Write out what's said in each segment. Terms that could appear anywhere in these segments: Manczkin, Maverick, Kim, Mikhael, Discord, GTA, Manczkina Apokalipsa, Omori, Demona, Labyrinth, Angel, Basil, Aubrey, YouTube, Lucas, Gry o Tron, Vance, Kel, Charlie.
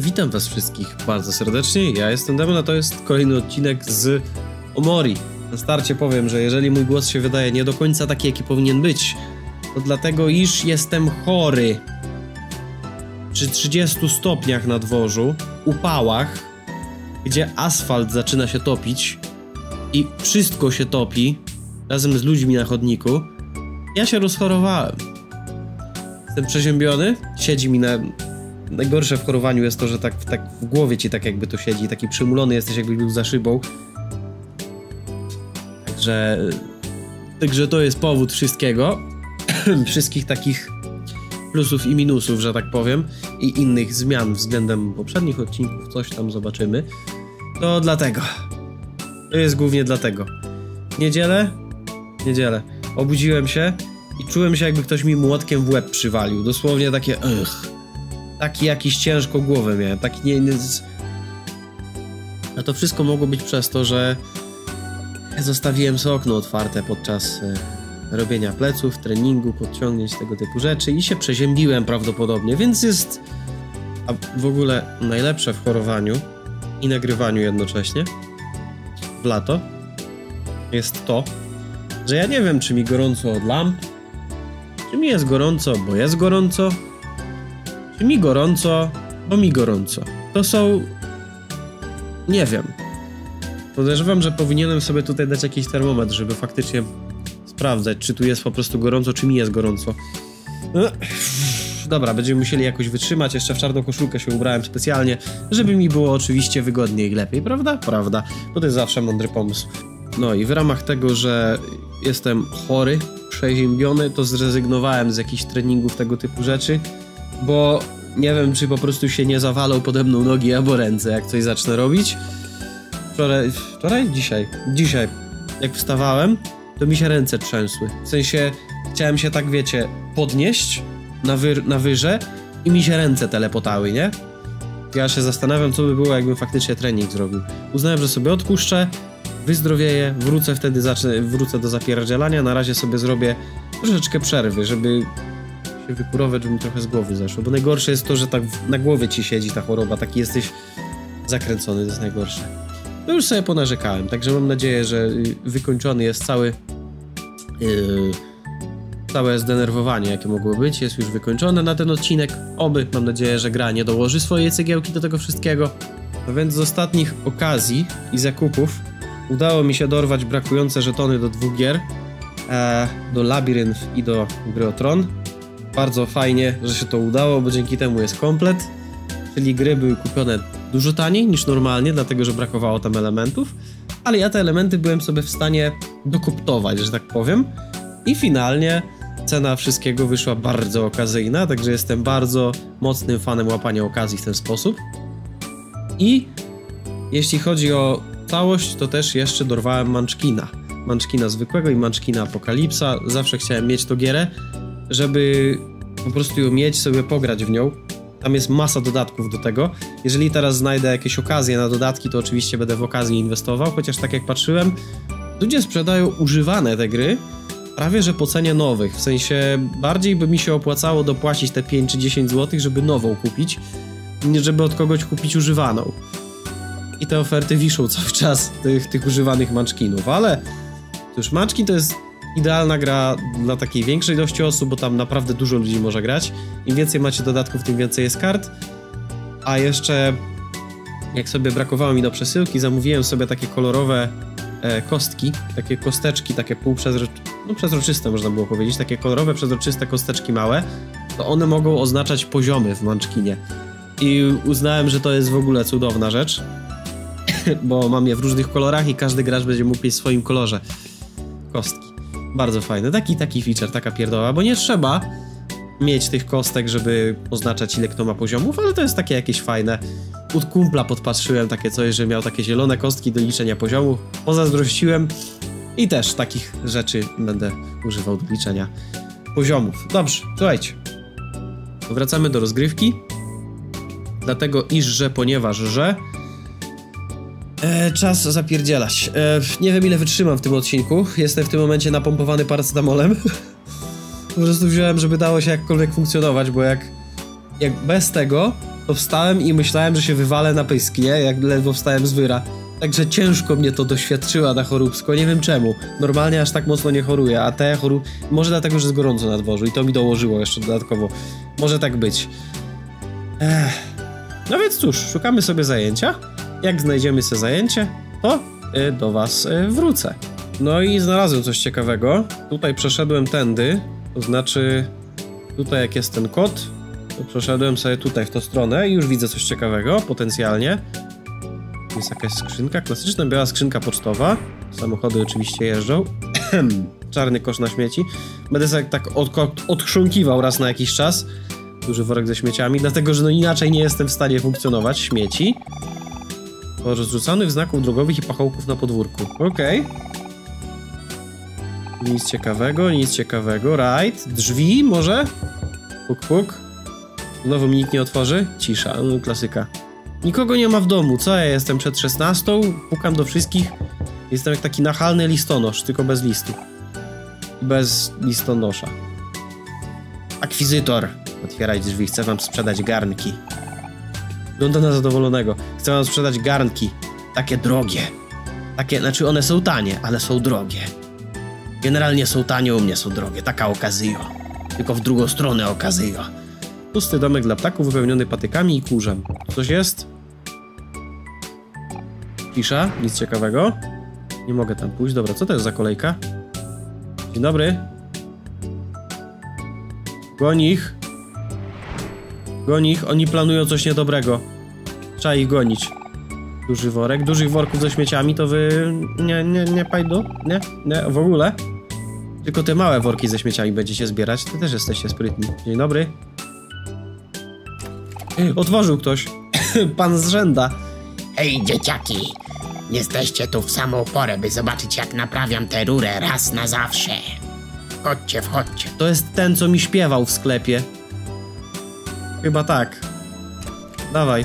Witam was wszystkich bardzo serdecznie, ja jestem Demona, to jest kolejny odcinek z Omori. Na starcie powiem, że jeżeli mój głos się wydaje nie do końca taki, jaki powinien być, to dlatego, iż jestem chory. Przy 30 stopniach na dworzu, upałach, gdzie asfalt zaczyna się topić i wszystko się topi, razem z ludźmi na chodniku, ja się rozchorowałem. Jestem przeziębiony, siedzi mi na... Najgorsze w chorowaniu jest to, że tak w głowie ci tak jakby to siedzi, taki przymulony jesteś, jakby był za szybą. Także to jest powód wszystkiego, wszystkich takich plusów i minusów, że tak powiem, i innych zmian względem poprzednich odcinków, coś tam zobaczymy. To dlatego. To jest głównie dlatego. Niedzielę. Obudziłem się i czułem się, jakby ktoś mi młotkiem w łeb przywalił. Dosłownie takie... Taki jakiś ciężko głowę miałem, taki nie... A to wszystko mogło być przez to, że zostawiłem sobie okno otwarte podczas robienia pleców, treningu, podciągnięć, tego typu rzeczy i się przeziębiłem prawdopodobnie, więc jest... A w ogóle najlepsze w chorowaniu i nagrywaniu jednocześnie w lato jest to, że ja nie wiem, czy mi gorąco od lamp, czy mi jest gorąco, bo jest gorąco, mi gorąco, bo mi gorąco. To są... Nie wiem. Podejrzewam, że powinienem sobie tutaj dać jakiś termometr, żeby faktycznie sprawdzać, czy tu jest po prostu gorąco, czy mi jest gorąco. Dobra, będziemy musieli jakoś wytrzymać. Jeszcze w czarną koszulkę się ubrałem specjalnie, żeby mi było oczywiście wygodniej i lepiej, prawda? Prawda. Bo to jest zawsze mądry pomysł. No i w ramach tego, że jestem chory, przeziębiony, to zrezygnowałem z jakichś treningów, tego typu rzeczy. Bo nie wiem, czy po prostu się nie zawalą pode mną nogi albo ręce, jak coś zacznę robić. Dzisiaj, jak wstawałem, to mi się ręce trzęsły. W sensie, chciałem się tak, wiecie, podnieść na wyżę i mi się ręce telepotały, nie? Ja się zastanawiam, co by było, jakbym faktycznie trening zrobił. Uznałem, że sobie odpuszczę, wyzdrowieję, wrócę wtedy, wrócę do zapierdzielania. Na razie sobie zrobię troszeczkę przerwy, żeby... wykurować, żeby mi trochę z głowy zeszło, bo najgorsze jest to, że tak na głowie ci siedzi ta choroba, taki jesteś zakręcony, to jest najgorsze. No już sobie ponarzekałem, także mam nadzieję, że wykończony jest całe zdenerwowanie, jakie mogło być, jest już wykończone na ten odcinek, oby, mam nadzieję, że gra nie dołoży swojej cegiełki do tego wszystkiego. No więc z ostatnich okazji i zakupów udało mi się dorwać brakujące żetony do 2 gier, do Labyrinth i do Gry o Tron. Bardzo fajnie, że się to udało, bo dzięki temu jest komplet, czyli gry były kupione dużo taniej niż normalnie, dlatego że brakowało tam elementów, ale ja te elementy byłem sobie w stanie dokoptować, że tak powiem, i finalnie cena wszystkiego wyszła bardzo okazyjna, także jestem bardzo mocnym fanem łapania okazji w ten sposób. I jeśli chodzi o całość, to też jeszcze dorwałem Manczkina zwykłego i Manczkina Apokalipsa, zawsze chciałem mieć tą gierę, żeby po prostu ją mieć, sobie pograć w nią. Tam jest masa dodatków do tego. Jeżeli teraz znajdę jakieś okazje na dodatki, to oczywiście będę w okazję inwestował, chociaż tak jak patrzyłem, ludzie sprzedają używane te gry prawie że po cenie nowych. W sensie bardziej by mi się opłacało dopłacić te 5 czy 10 zł, żeby nową kupić, niż żeby od kogoś kupić używaną. I te oferty wiszą cały czas tych używanych Manczkinów, ale cóż, Manczkin to jest idealna gra dla takiej większej ilości osób, bo tam naprawdę dużo ludzi może grać. Im więcej macie dodatków, tym więcej jest kart. A jeszcze, jak sobie brakowało mi do przesyłki, zamówiłem sobie takie kolorowe kostki, takie kosteczki, takie przezroczyste można było powiedzieć, takie kolorowe, przezroczyste kosteczki małe, to one mogą oznaczać poziomy w Manczkinie. I uznałem, że to jest w ogóle cudowna rzecz, bo mam je w różnych kolorach i każdy gracz będzie mógł mieć w swoim kolorze kostki. Bardzo fajny, taki feature, taka pierdoła, bo nie trzeba mieć tych kostek, żeby oznaczać, ile kto ma poziomów, ale to jest takie jakieś fajne. Od kumpla podpatrzyłem takie coś, że miał takie zielone kostki do liczenia poziomów, pozazdrościłem i też takich rzeczy będę używał do liczenia poziomów. Dobrze, słuchajcie, wracamy do rozgrywki, dlatego iż, że, ponieważ, że... czas zapierdzielać. Nie wiem, ile wytrzymam w tym odcinku. Jestem w tym momencie napompowany paracetamolem. Po prostu wziąłem, żeby dało się jakkolwiek funkcjonować, bo jak bez tego, to wstałem i myślałem, że się wywalę na pysk, nie? Jak ledwo wstałem z wyra. Także ciężko mnie to doświadczyła na choróbsko, nie wiem czemu. Normalnie aż tak mocno nie choruję, a te chorób... Może dlatego, że jest gorąco na dworzu i to mi dołożyło jeszcze dodatkowo. Może tak być. No więc cóż, szukamy sobie zajęcia. Jak znajdziemy sobie zajęcie, to do was wrócę. No i znalazłem coś ciekawego. Tutaj przeszedłem tędy, to znaczy tutaj jak jest ten kod, to przeszedłem sobie tutaj w tą stronę i już widzę coś ciekawego, potencjalnie. Jest jakaś skrzynka, klasyczna biała skrzynka pocztowa. Samochody oczywiście jeżdżą. Czarny kosz na śmieci. Będę sobie tak odchrząkiwał raz na jakiś czas. Duży worek ze śmieciami, dlatego że no inaczej nie jestem w stanie funkcjonować. Śmieci. Po rozrzucanych znaków drogowych i pachołków na podwórku. Okej. Nic ciekawego, right. Drzwi może? Puk, puk. Znowu mi nikt nie otworzy? Cisza, no, klasyka. Nikogo nie ma w domu, co ja jestem przed 16? Pukam do wszystkich. Jestem jak taki nachalny listonosz, tylko bez listu. Bez listonosza. Akwizytor. Otwieraj drzwi, chcę wam sprzedać garnki. Wygląda na zadowolonego. Chcę wam sprzedać garnki. Takie drogie. Takie, znaczy one są tanie, ale są drogie. Generalnie są tanie, u mnie są drogie. Taka okazyjo. Tylko w drugą stronę okazyjo. Pusty domek dla ptaków wypełniony patykami i kurzem. Coś jest? Cisza, nic ciekawego. Nie mogę tam pójść. Dobra, co to jest za kolejka? Dzień dobry. Goń ich. Goń ich, oni planują coś niedobrego. Trzeba ich gonić. Duży worek, dużych worków ze śmieciami to wy... nie pajdu? Nie, w ogóle. Tylko te małe worki ze śmieciami będziecie zbierać. Ty też jesteście sprytni. Dzień dobry. Otworzył ktoś. Pan z rzęda. Hej, dzieciaki. Jesteście tu w samą porę, by zobaczyć, jak naprawiam tę rurę raz na zawsze. Chodźcie, wchodźcie. To jest ten, co mi śpiewał w sklepie. Chyba tak. Dawaj.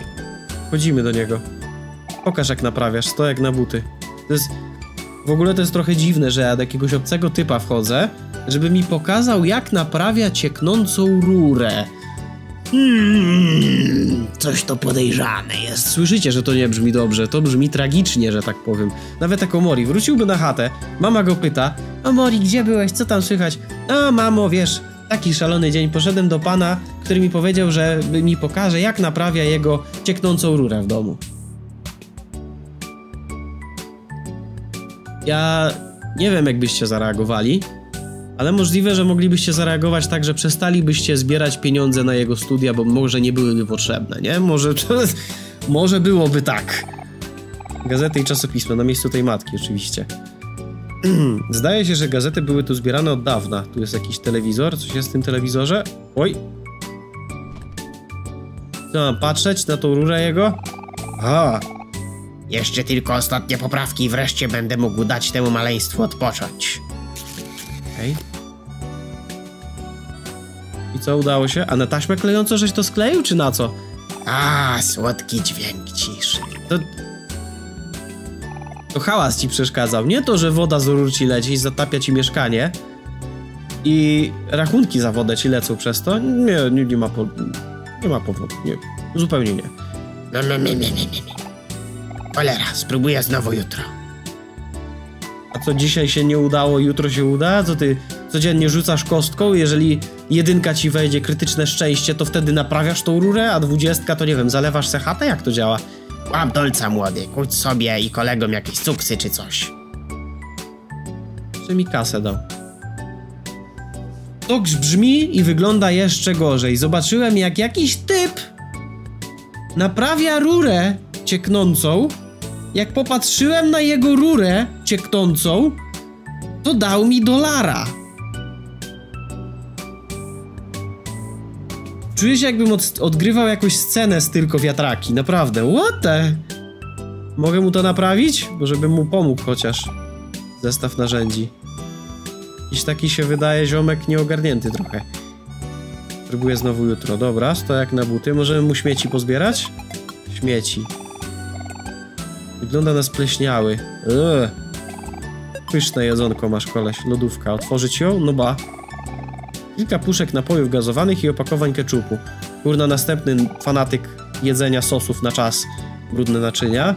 Chodzimy do niego. Pokaż, jak naprawiasz. To jak na buty. To jest... W ogóle to jest trochę dziwne, że ja do jakiegoś obcego typa wchodzę, żeby mi pokazał, jak naprawia cieknącą rurę. Coś to podejrzane jest. Słyszycie, że to nie brzmi dobrze. To brzmi tragicznie, że tak powiem. Nawet jak Omori wróciłby na chatę. Mama go pyta: Omori, gdzie byłeś? Co tam słychać? A mamo, wiesz, taki szalony dzień. Poszedłem do pana, który mi powiedział, że mi pokaże, jak naprawia jego cieknącą rurę w domu. Ja nie wiem, jak byście zareagowali, ale możliwe, że moglibyście zareagować tak, że przestalibyście zbierać pieniądze na jego studia, bo może nie byłyby potrzebne, nie? Może byłoby tak. Gazety i czasopisma, na miejscu tej matki oczywiście. Zdaje się, że gazety były tu zbierane od dawna. Tu jest jakiś telewizor, coś jest w tym telewizorze? Oj! Co mam patrzeć na tą rurę jego? Aha! Jeszcze tylko ostatnie poprawki i wreszcie będę mógł dać temu maleństwu odpocząć. Okej. I co, udało się? A na taśmę klejącą żeś to skleił, czy na co? A, słodki dźwięk ciszy. To hałas ci przeszkadzał. Nie to, że woda z rur ci leci i zatapia ci mieszkanie. I rachunki za wodę ci lecą przez to. Nie ma powodu. Nie. Zupełnie nie. Cholera, spróbuję znowu jutro. A co dzisiaj się nie udało, jutro się uda? Co ty codziennie rzucasz kostką? Jeżeli jedynka ci wejdzie, krytyczne szczęście, to wtedy naprawiasz tą rurę, a 20 to nie wiem, zalewasz se chatę? Jak to działa? Łap dolca, młody, kuć sobie i kolegom jakieś cuksy czy coś. Czy mi kasę dał? To brzmi i wygląda jeszcze gorzej. Zobaczyłem, jak jakiś typ naprawia rurę cieknącą. Jak popatrzyłem na jego rurę cieknącą, to dał mi dolara. Czuję się, jakbym odgrywał jakąś scenę z Tylko wiatraki. Naprawdę. What the? Mogę mu to naprawić? Może bym mu pomógł chociaż. Zestaw narzędzi. Jakiś taki się wydaje ziomek nieogarnięty trochę. Próbuję znowu jutro. Dobra, sto jak na buty. Możemy mu śmieci pozbierać? Śmieci. Wygląda na spleśniały. Pyszne jedzonko masz, koleś. Lodówka. Otworzyć ją? No ba. Kilka puszek napojów gazowanych i opakowań keczupu. Kurna, następny fanatyk jedzenia sosów na czas brudne naczynia.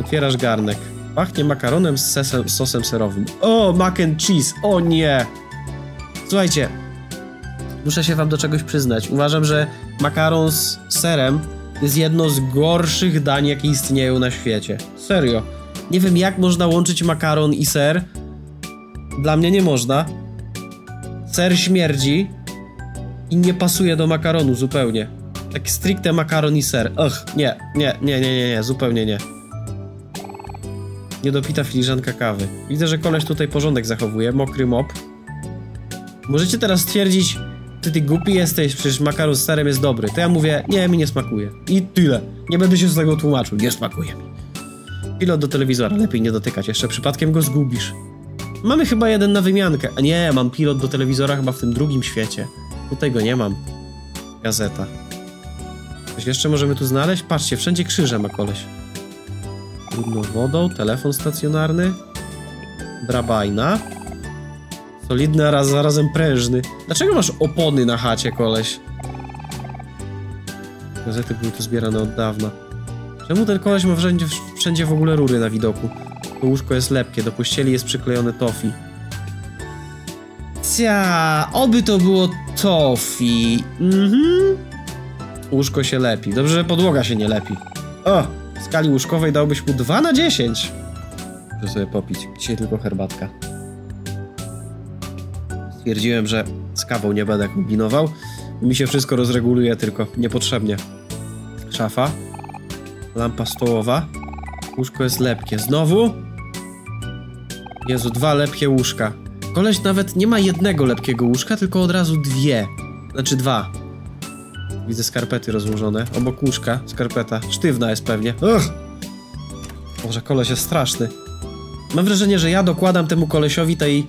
Otwierasz garnek. Pachnie makaronem z sosem serowym. O, mac and cheese! O nie! Słuchajcie, muszę się wam do czegoś przyznać. Uważam, że makaron z serem jest jedno z gorszych dań, jakie istnieją na świecie. Serio. Nie wiem, jak można łączyć makaron i ser. Dla mnie nie można. Ser śmierdzi i nie pasuje do makaronu zupełnie. Tak stricte makaron i ser. Ugh, nie, zupełnie nie. Niedopita filiżanka kawy. Widzę, że koleś tutaj porządek zachowuje. Mokry mop. Możecie teraz stwierdzić, ty głupi jesteś, przecież makaron z serem jest dobry. To ja mówię, nie, mi nie smakuje. I tyle. Nie będę się z tego tłumaczył. Nie smakuje mi. Pilot do telewizora. Lepiej nie dotykać. Jeszcze przypadkiem go zgubisz. Mamy chyba jeden na wymiankę. A nie, mam pilot do telewizora chyba w tym drugim świecie. Tutaj go nie mam. Gazeta. Coś jeszcze możemy tu znaleźć? Patrzcie, wszędzie krzyże ma koleś. Brudną wodą, telefon stacjonarny, drabajna. Solidny, a zarazem prężny. Dlaczego masz opony na chacie, koleś? Gazety były tu zbierane od dawna. Czemu ten koleś ma wszędzie w ogóle rury na widoku? To łóżko jest lepkie, do pościeli jest przyklejone tofi. Cia, oby to było tofi. Mhm. Łóżko się lepi. Dobrze, że podłoga się nie lepi. O, w skali łóżkowej dałbyś mu 2 na 10. Muszę sobie popić. Dzisiaj tylko herbatka. Stwierdziłem, że z kawą nie będę kombinował. Mi się wszystko rozreguluje, tylko niepotrzebnie. Szafa. Lampa stołowa. Łóżko jest lepkie. Znowu? Jezu, 2 lepkie łóżka. Koleś nawet nie ma jednego lepkiego łóżka, tylko od razu 2. Znaczy 2. Widzę skarpety rozłożone. Obok łóżka skarpeta. Sztywna jest pewnie. Ugh! Boże, koleś jest straszny. Mam wrażenie, że ja dokładam temu kolesiowi tej...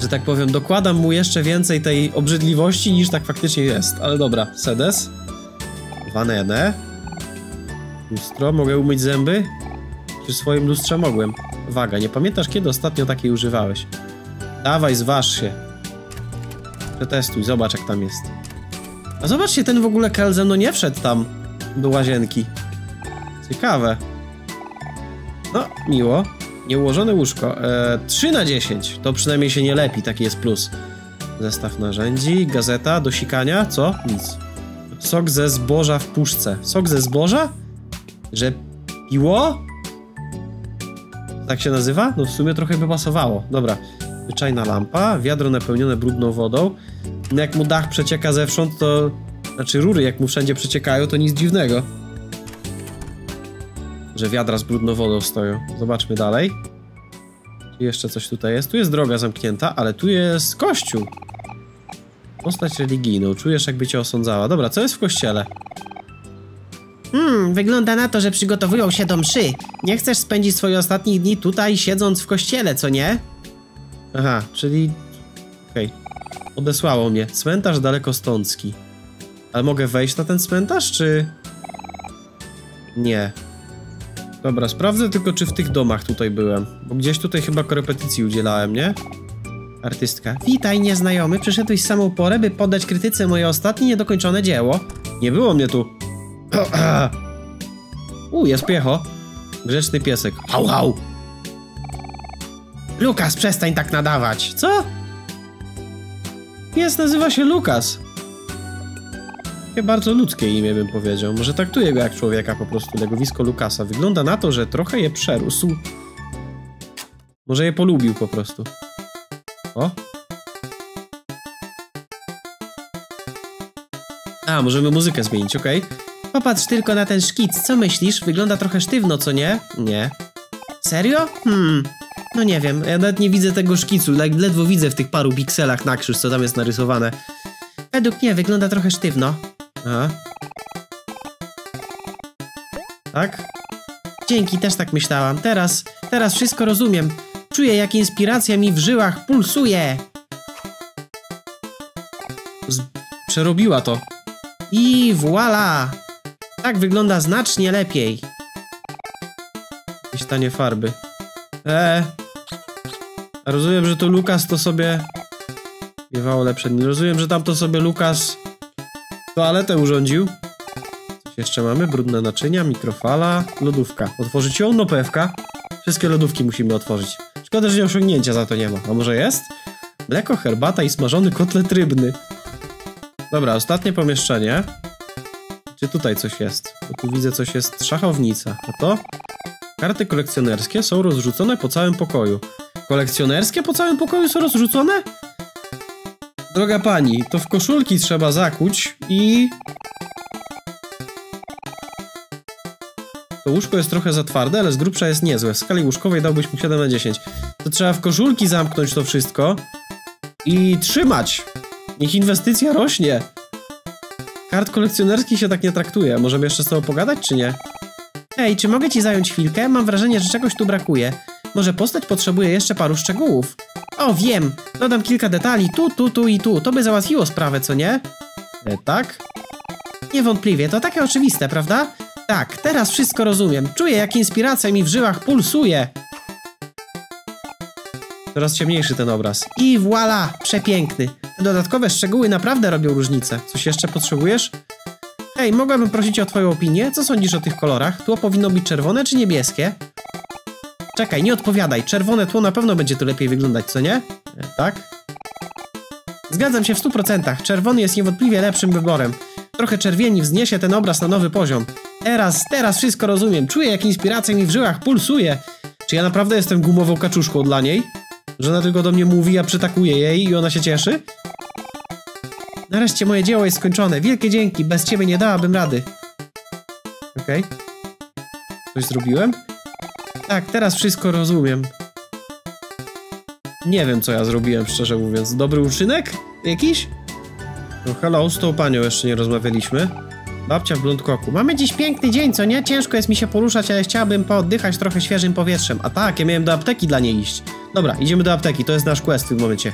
że tak powiem, dokładam mu jeszcze więcej tej obrzydliwości niż tak faktycznie jest. Ale dobra, sedes. Wanene. Lustro, mogę umyć zęby? Czy w swoim lustrze mogłem? Uwaga, nie pamiętasz, kiedy ostatnio takiej używałeś? Dawaj, zważ się. Przetestuj, zobacz jak tam jest. A zobaczcie, ten w ogóle Kel ze mną nie wszedł tam do łazienki. Ciekawe. No, miło. Nieułożone łóżko. 3 na 10. To przynajmniej się nie lepi. Taki jest plus. Zestaw narzędzi. Gazeta do sikania. Co? Nic. Sok ze zboża w puszce. Sok ze zboża? Że piło? Tak się nazywa? No w sumie trochę by pasowało. Dobra. Zwyczajna lampa. Wiadro napełnione brudną wodą. No jak mu dach przecieka zewsząd, to... Znaczy rury jak mu wszędzie przeciekają, to nic dziwnego. Że wiadra z brudną wodą stoją. Zobaczmy dalej. Czy jeszcze coś tutaj jest? Tu jest droga zamknięta, ale tu jest kościół. Postać religijną. Czujesz, jakby cię osądzała. Dobra, co jest w kościele? Wygląda na to, że przygotowują się do mszy. Nie chcesz spędzić swoich ostatnich dni tutaj, siedząc w kościele, co nie? Aha, czyli... Okej. Okay. Odesłało mnie. Cmentarz daleko stądski. Ale mogę wejść na ten cmentarz, czy... Nie. Dobra, sprawdzę tylko, czy w tych domach tutaj byłem. Bo gdzieś tutaj chyba korepetycji udzielałem, nie? Artystka. Witaj, nieznajomy. Przyszedłeś w samą porę, by poddać krytyce moje ostatnie niedokończone dzieło. Nie było mnie tu. Jest piecho. Grzeczny piesek. Hał, hał. Lucas, przestań tak nadawać. Co? Pies nazywa się Lucas. Takie bardzo ludzkie imię, bym powiedział. Może traktuje go jak człowieka po prostu. Legowisko Lucasa. Wygląda na to, że trochę je przerósł. Może je polubił po prostu. O. A, możemy muzykę zmienić, okej. Popatrz tylko na ten szkic. Co myślisz? Wygląda trochę sztywno, co nie? Nie. Serio? No nie wiem. Ja nawet nie widzę tego szkicu. Ledwo widzę w tych paru pikselach na krzyż, co tam jest narysowane. Według mnie wygląda trochę sztywno. Aha. Tak? Dzięki, też tak myślałam. Teraz wszystko rozumiem. Czuję, jak inspiracja mi w żyłach pulsuje. Przerobiła to. I voilà! Tak wygląda znacznie lepiej. Jakieś tanie farby. Rozumiem, że to Lucas to sobie... Miewało lepsze. Rozumiem, że tamto sobie Lucas... Toaletę urządził. Coś jeszcze mamy? Brudne naczynia, mikrofala, lodówka. Otworzyć ją? No pewka. Wszystkie lodówki musimy otworzyć. Szkoda, że osiągnięcia za to nie ma. A może jest? Mleko, herbata i smażony kotlet rybny. Dobra, ostatnie pomieszczenie. Czy tutaj coś jest? Bo tu widzę coś jest. Szachownica. A to? Karty kolekcjonerskie są rozrzucone po całym pokoju. Kolekcjonerskie po całym pokoju są rozrzucone? Droga pani, to w koszulki trzeba zakuć i... To łóżko jest trochę za twarde, ale z grubsza jest niezłe. W skali łóżkowej dałbyś mu 7 na 10. To trzeba w koszulki zamknąć to wszystko i trzymać. Niech inwestycja rośnie. Kart kolekcjonerskich się tak nie traktuje. Możemy jeszcze z tobą pogadać, czy nie? Hej, czy mogę ci zająć chwilkę? Mam wrażenie, że czegoś tu brakuje. Może postać potrzebuje jeszcze paru szczegółów. O, wiem! Dodam kilka detali tu i tu. To by załatwiło sprawę, co nie? Tak? Niewątpliwie. To takie oczywiste, prawda? Tak, teraz wszystko rozumiem. Czuję, jak inspiracja mi w żyłach pulsuje. Coraz ciemniejszy ten obraz. I voilà! Przepiękny. Te dodatkowe szczegóły naprawdę robią różnicę. Coś jeszcze potrzebujesz? Hej, mogłabym prosić o twoją opinię? Co sądzisz o tych kolorach? Tło powinno być czerwone czy niebieskie? Czekaj, nie odpowiadaj. Czerwone tło na pewno będzie tu lepiej wyglądać, co nie? Tak? Zgadzam się w 100%. Czerwony jest niewątpliwie lepszym wyborem. Trochę czerwieni wzniesie ten obraz na nowy poziom. Teraz wszystko rozumiem. Czuję, jak inspiracja mi w żyłach pulsuje. Czy ja naprawdę jestem gumową kaczuszką dla niej? Że ona tylko do mnie mówi, ja przytakuję jej i ona się cieszy? Nareszcie moje dzieło jest skończone. Wielkie dzięki. Bez ciebie nie dałabym rady. Okej. Coś zrobiłem? Tak, teraz wszystko rozumiem. Nie wiem, co ja zrobiłem, szczerze mówiąc. Dobry uczynek? Jakiś? No hello, z tą panią jeszcze nie rozmawialiśmy. Babcia w Blondkoku. Mamy dziś piękny dzień, co nie? Ciężko jest mi się poruszać, ale chciałabym pooddychać trochę świeżym powietrzem. A tak, ja miałem do apteki dla niej iść. Dobra, idziemy do apteki, to jest nasz quest w tym momencie.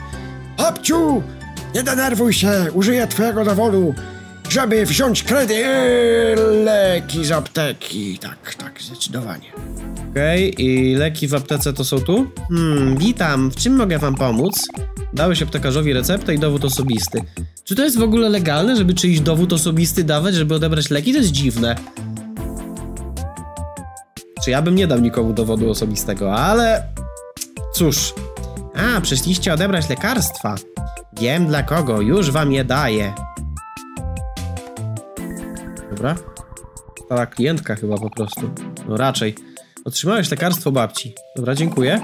Babciu! Nie denerwuj się, użyję twojego dowodu, żeby wziąć kredy leki z apteki. Tak, zdecydowanie. Okej, i leki w aptece to są tu? Witam, w czym mogę wam pomóc? Dałeś aptekarzowi receptę i dowód osobisty. Czy to jest w ogóle legalne, żeby czyjś dowód osobisty dawać, żeby odebrać leki? To jest dziwne. Czy ja bym nie dał nikomu dowodu osobistego, ale... Cóż... A, przyszliście odebrać lekarstwa. Wiem dla kogo, już wam je daję. Dobra. Stała klientka chyba po prostu. No raczej. Otrzymałeś lekarstwo babci. Dobra, dziękuję.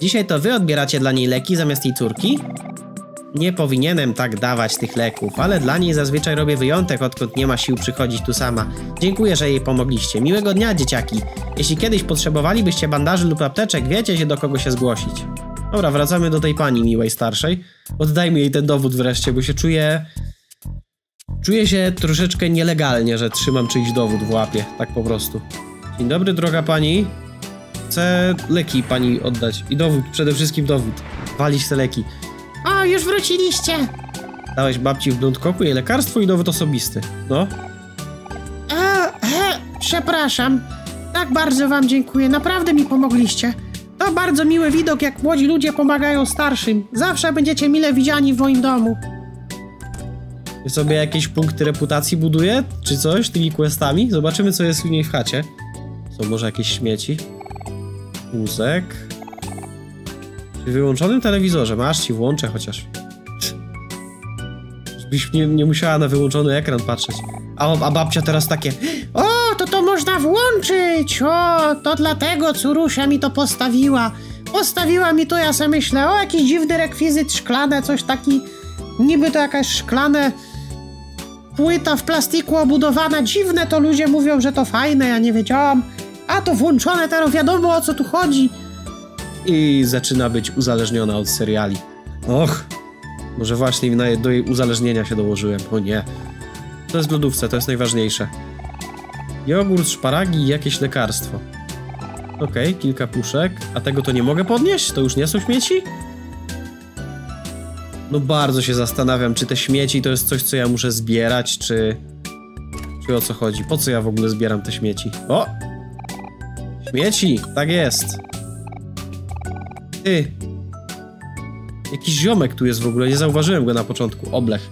Dzisiaj to wy odbieracie dla niej leki zamiast jej córki? Nie powinienem tak dawać tych leków, ale dla niej zazwyczaj robię wyjątek, odkąd nie ma sił przychodzić tu sama. Dziękuję, że jej pomogliście. Miłego dnia, dzieciaki. Jeśli kiedyś potrzebowalibyście bandaży lub apteczek, wiecie się do kogo się zgłosić. Dobra, wracamy do tej pani miłej starszej. Oddajmy jej ten dowód wreszcie, bo się czuję... Czuję się troszeczkę nielegalnie, że trzymam czyjś dowód w łapie. Tak po prostu. Dzień dobry, droga pani. Chcę leki pani oddać. I dowód, przede wszystkim dowód. Walić te leki. O, już wróciliście. Dałeś babci w Blondkoku jej lekarstwo i dowód osobisty. No. Przepraszam. Tak bardzo wam dziękuję. Naprawdę mi pomogliście. To bardzo miły widok, jak młodzi ludzie pomagają starszym. Zawsze będziecie mile widziani w moim domu. Ja sobie jakieś punkty reputacji buduję? Czy coś? Tymi questami? Zobaczymy, co jest u niej w chacie. Są może jakieś śmieci? Wózek. Przy wyłączonym telewizorze. Masz, ci włączę chociaż. Żebyś nie musiała na wyłączony ekran patrzeć. A babcia teraz takie... O, to można włączyć! O, to dlatego córusia mi to postawiła. Postawiła mi to, ja sobie myślę, o, jakiś dziwny rekwizyt, szklane, coś taki... Niby to jakaś szklane... Płyta w plastiku obudowana, dziwne to ludzie mówią, że to fajne, ja nie wiedziałam. A to włączone, teraz wiadomo o co tu chodzi. I zaczyna być uzależniona od seriali. Och, może właśnie do jej uzależnienia się dołożyłem, o nie. To jest w lodówce, to jest najważniejsze. Jogurt, szparagi i jakieś lekarstwo. Okej, kilka puszek. A tego to nie mogę podnieść? To już nie są śmieci? No bardzo się zastanawiam, czy te śmieci to jest coś, co ja muszę zbierać, czy o co chodzi? Po co ja w ogóle zbieram te śmieci? O! Śmieci! Tak jest! Ty! Jakiś ziomek tu jest w ogóle, nie zauważyłem go na początku. Oblech.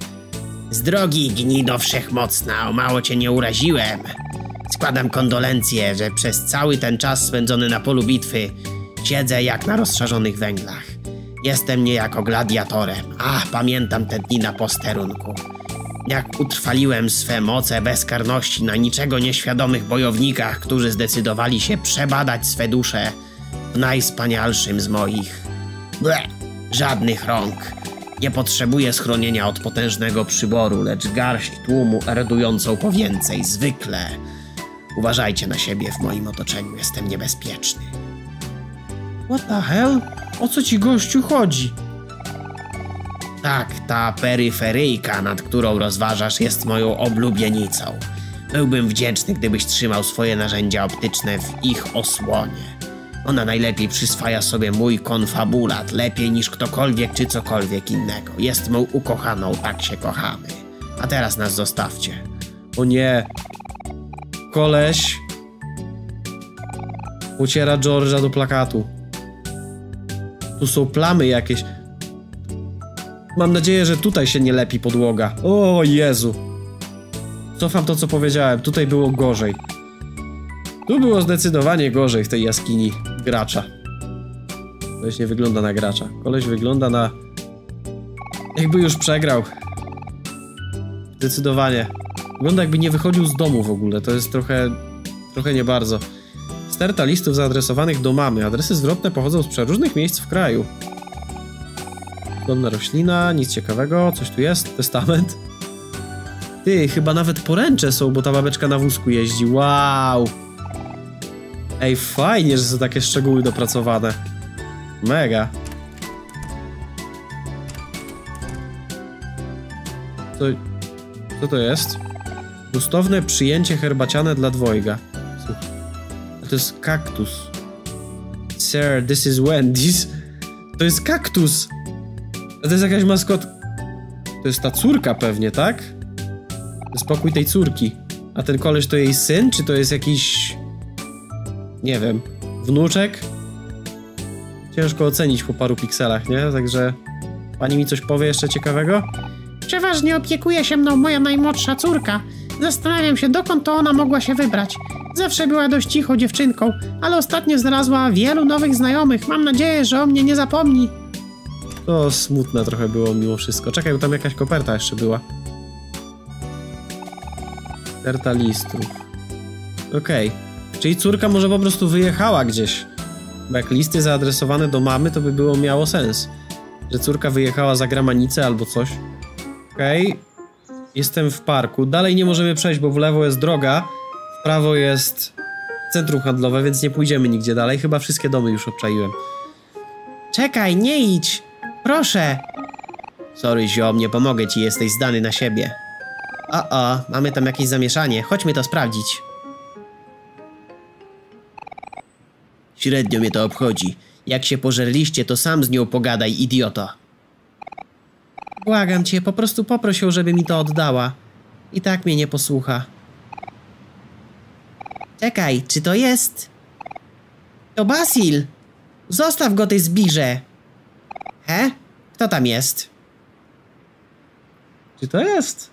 Z drogi, gnido wszechmocna, o mało cię nie uraziłem. Składam kondolencje, że przez cały ten czas spędzony na polu bitwy siedzę jak na rozszarzonych węglach. Jestem niejako gladiatorem. Ach, pamiętam te dni na posterunku. Jak utrwaliłem swe moce bezkarności na niczego nieświadomych bojownikach, którzy zdecydowali się przebadać swe dusze w najwspanialszym z moich. Ble, żadnych rąk. Nie potrzebuję schronienia od potężnego przyboru, lecz garść tłumu erudującą po więcej, zwykle. Uważajcie na siebie, w moim otoczeniu jestem niebezpieczny. What the hell? O co ci, gościu, chodzi? Tak, ta peryferyjka, nad którą rozważasz, jest moją oblubienicą. Byłbym wdzięczny, gdybyś trzymał swoje narzędzia optyczne w ich osłonie. Ona najlepiej przyswaja sobie mój konfabulat, lepiej niż ktokolwiek czy cokolwiek innego. Jest mą ukochaną, tak się kochamy. A teraz nas zostawcie. O nie... Koleś... uciera George'a do plakatu. Tu są plamy jakieś. Mam nadzieję, że tutaj się nie lepi podłoga. O Jezu. Cofam to, co powiedziałem. Tutaj było gorzej. Tu było zdecydowanie gorzej w tej jaskini gracza. Koleś nie wygląda na gracza. Koleś wygląda na... jakby już przegrał. Zdecydowanie. Wygląda, jakby nie wychodził z domu w ogóle. To jest trochę nie bardzo. Sterta listów zaadresowanych do mamy. Adresy zwrotne pochodzą z przeróżnych miejsc w kraju. Podobna roślina, nic ciekawego. Coś tu jest, testament. Ty, chyba nawet poręcze są, bo ta babeczka na wózku jeździ. Wow! Ej, fajnie, że są takie szczegóły dopracowane. Mega. Co to jest? Gustowne przyjęcie herbaciane dla dwojga. To jest kaktus. Sir, this is Wendy's. To jest kaktus! A to jest jakaś maskotka. To jest ta córka pewnie, tak? To jest pokój tej córki. A ten koleś to jej syn? Czy to jest jakiś... nie wiem. Wnuczek? Ciężko ocenić po paru pikselach, nie? Także... pani mi coś powie jeszcze ciekawego? Przeważnie opiekuje się mną moja najmłodsza córka. Zastanawiam się, dokąd to ona mogła się wybrać. Zawsze była dość cichą dziewczynką, ale ostatnio znalazła wielu nowych znajomych. Mam nadzieję, że o mnie nie zapomni. To smutne trochę było mimo wszystko. Czekaj, bo tam jakaś koperta jeszcze była. Koperta listów. Okej. Czyli córka może po prostu wyjechała gdzieś. Bo jak listy zaadresowane do mamy, to by było miało sens. Że córka wyjechała za granicę albo coś. Okej. Jestem w parku. Dalej nie możemy przejść, bo w lewo jest droga. W prawo jest centrum handlowe, więc nie pójdziemy nigdzie dalej. Chyba wszystkie domy już obczaiłem. Czekaj, nie idź! Proszę! Sorry, ziom, nie pomogę ci, jesteś zdany na siebie. O, mamy tam jakieś zamieszanie. Chodźmy to sprawdzić. Średnio mnie to obchodzi. Jak się pożerliście, to sam z nią pogadaj, idioto. Błagam cię, po prostu poproś ją, żeby mi to oddała. I tak mnie nie posłucha. Czekaj, czy to jest? To Basil! Zostaw go, ty zbirze! He? Kto tam jest? Czy to jest?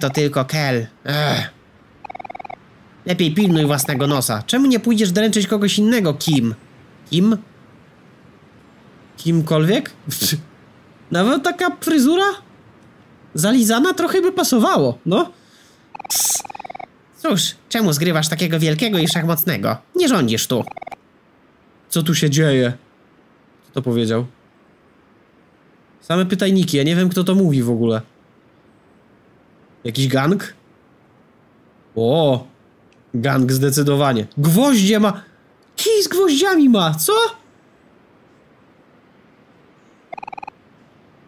To tylko Kel. Lepiej pilnuj własnego nosa. Czemu nie pójdziesz dręczyć kogoś innego, Kim? Kim? Kimkolwiek? Nawet taka fryzura? Zalizana trochę by pasowało, no. Psst. Cóż, czemu zgrywasz takiego wielkiego i wszechmocnego? Nie rządzisz tu. Co tu się dzieje? Kto to powiedział? Same pytajniki, ja nie wiem, kto to mówi w ogóle. Jakiś gang? O, gang zdecydowanie. Gwoździe ma... kij z gwoździami ma, co?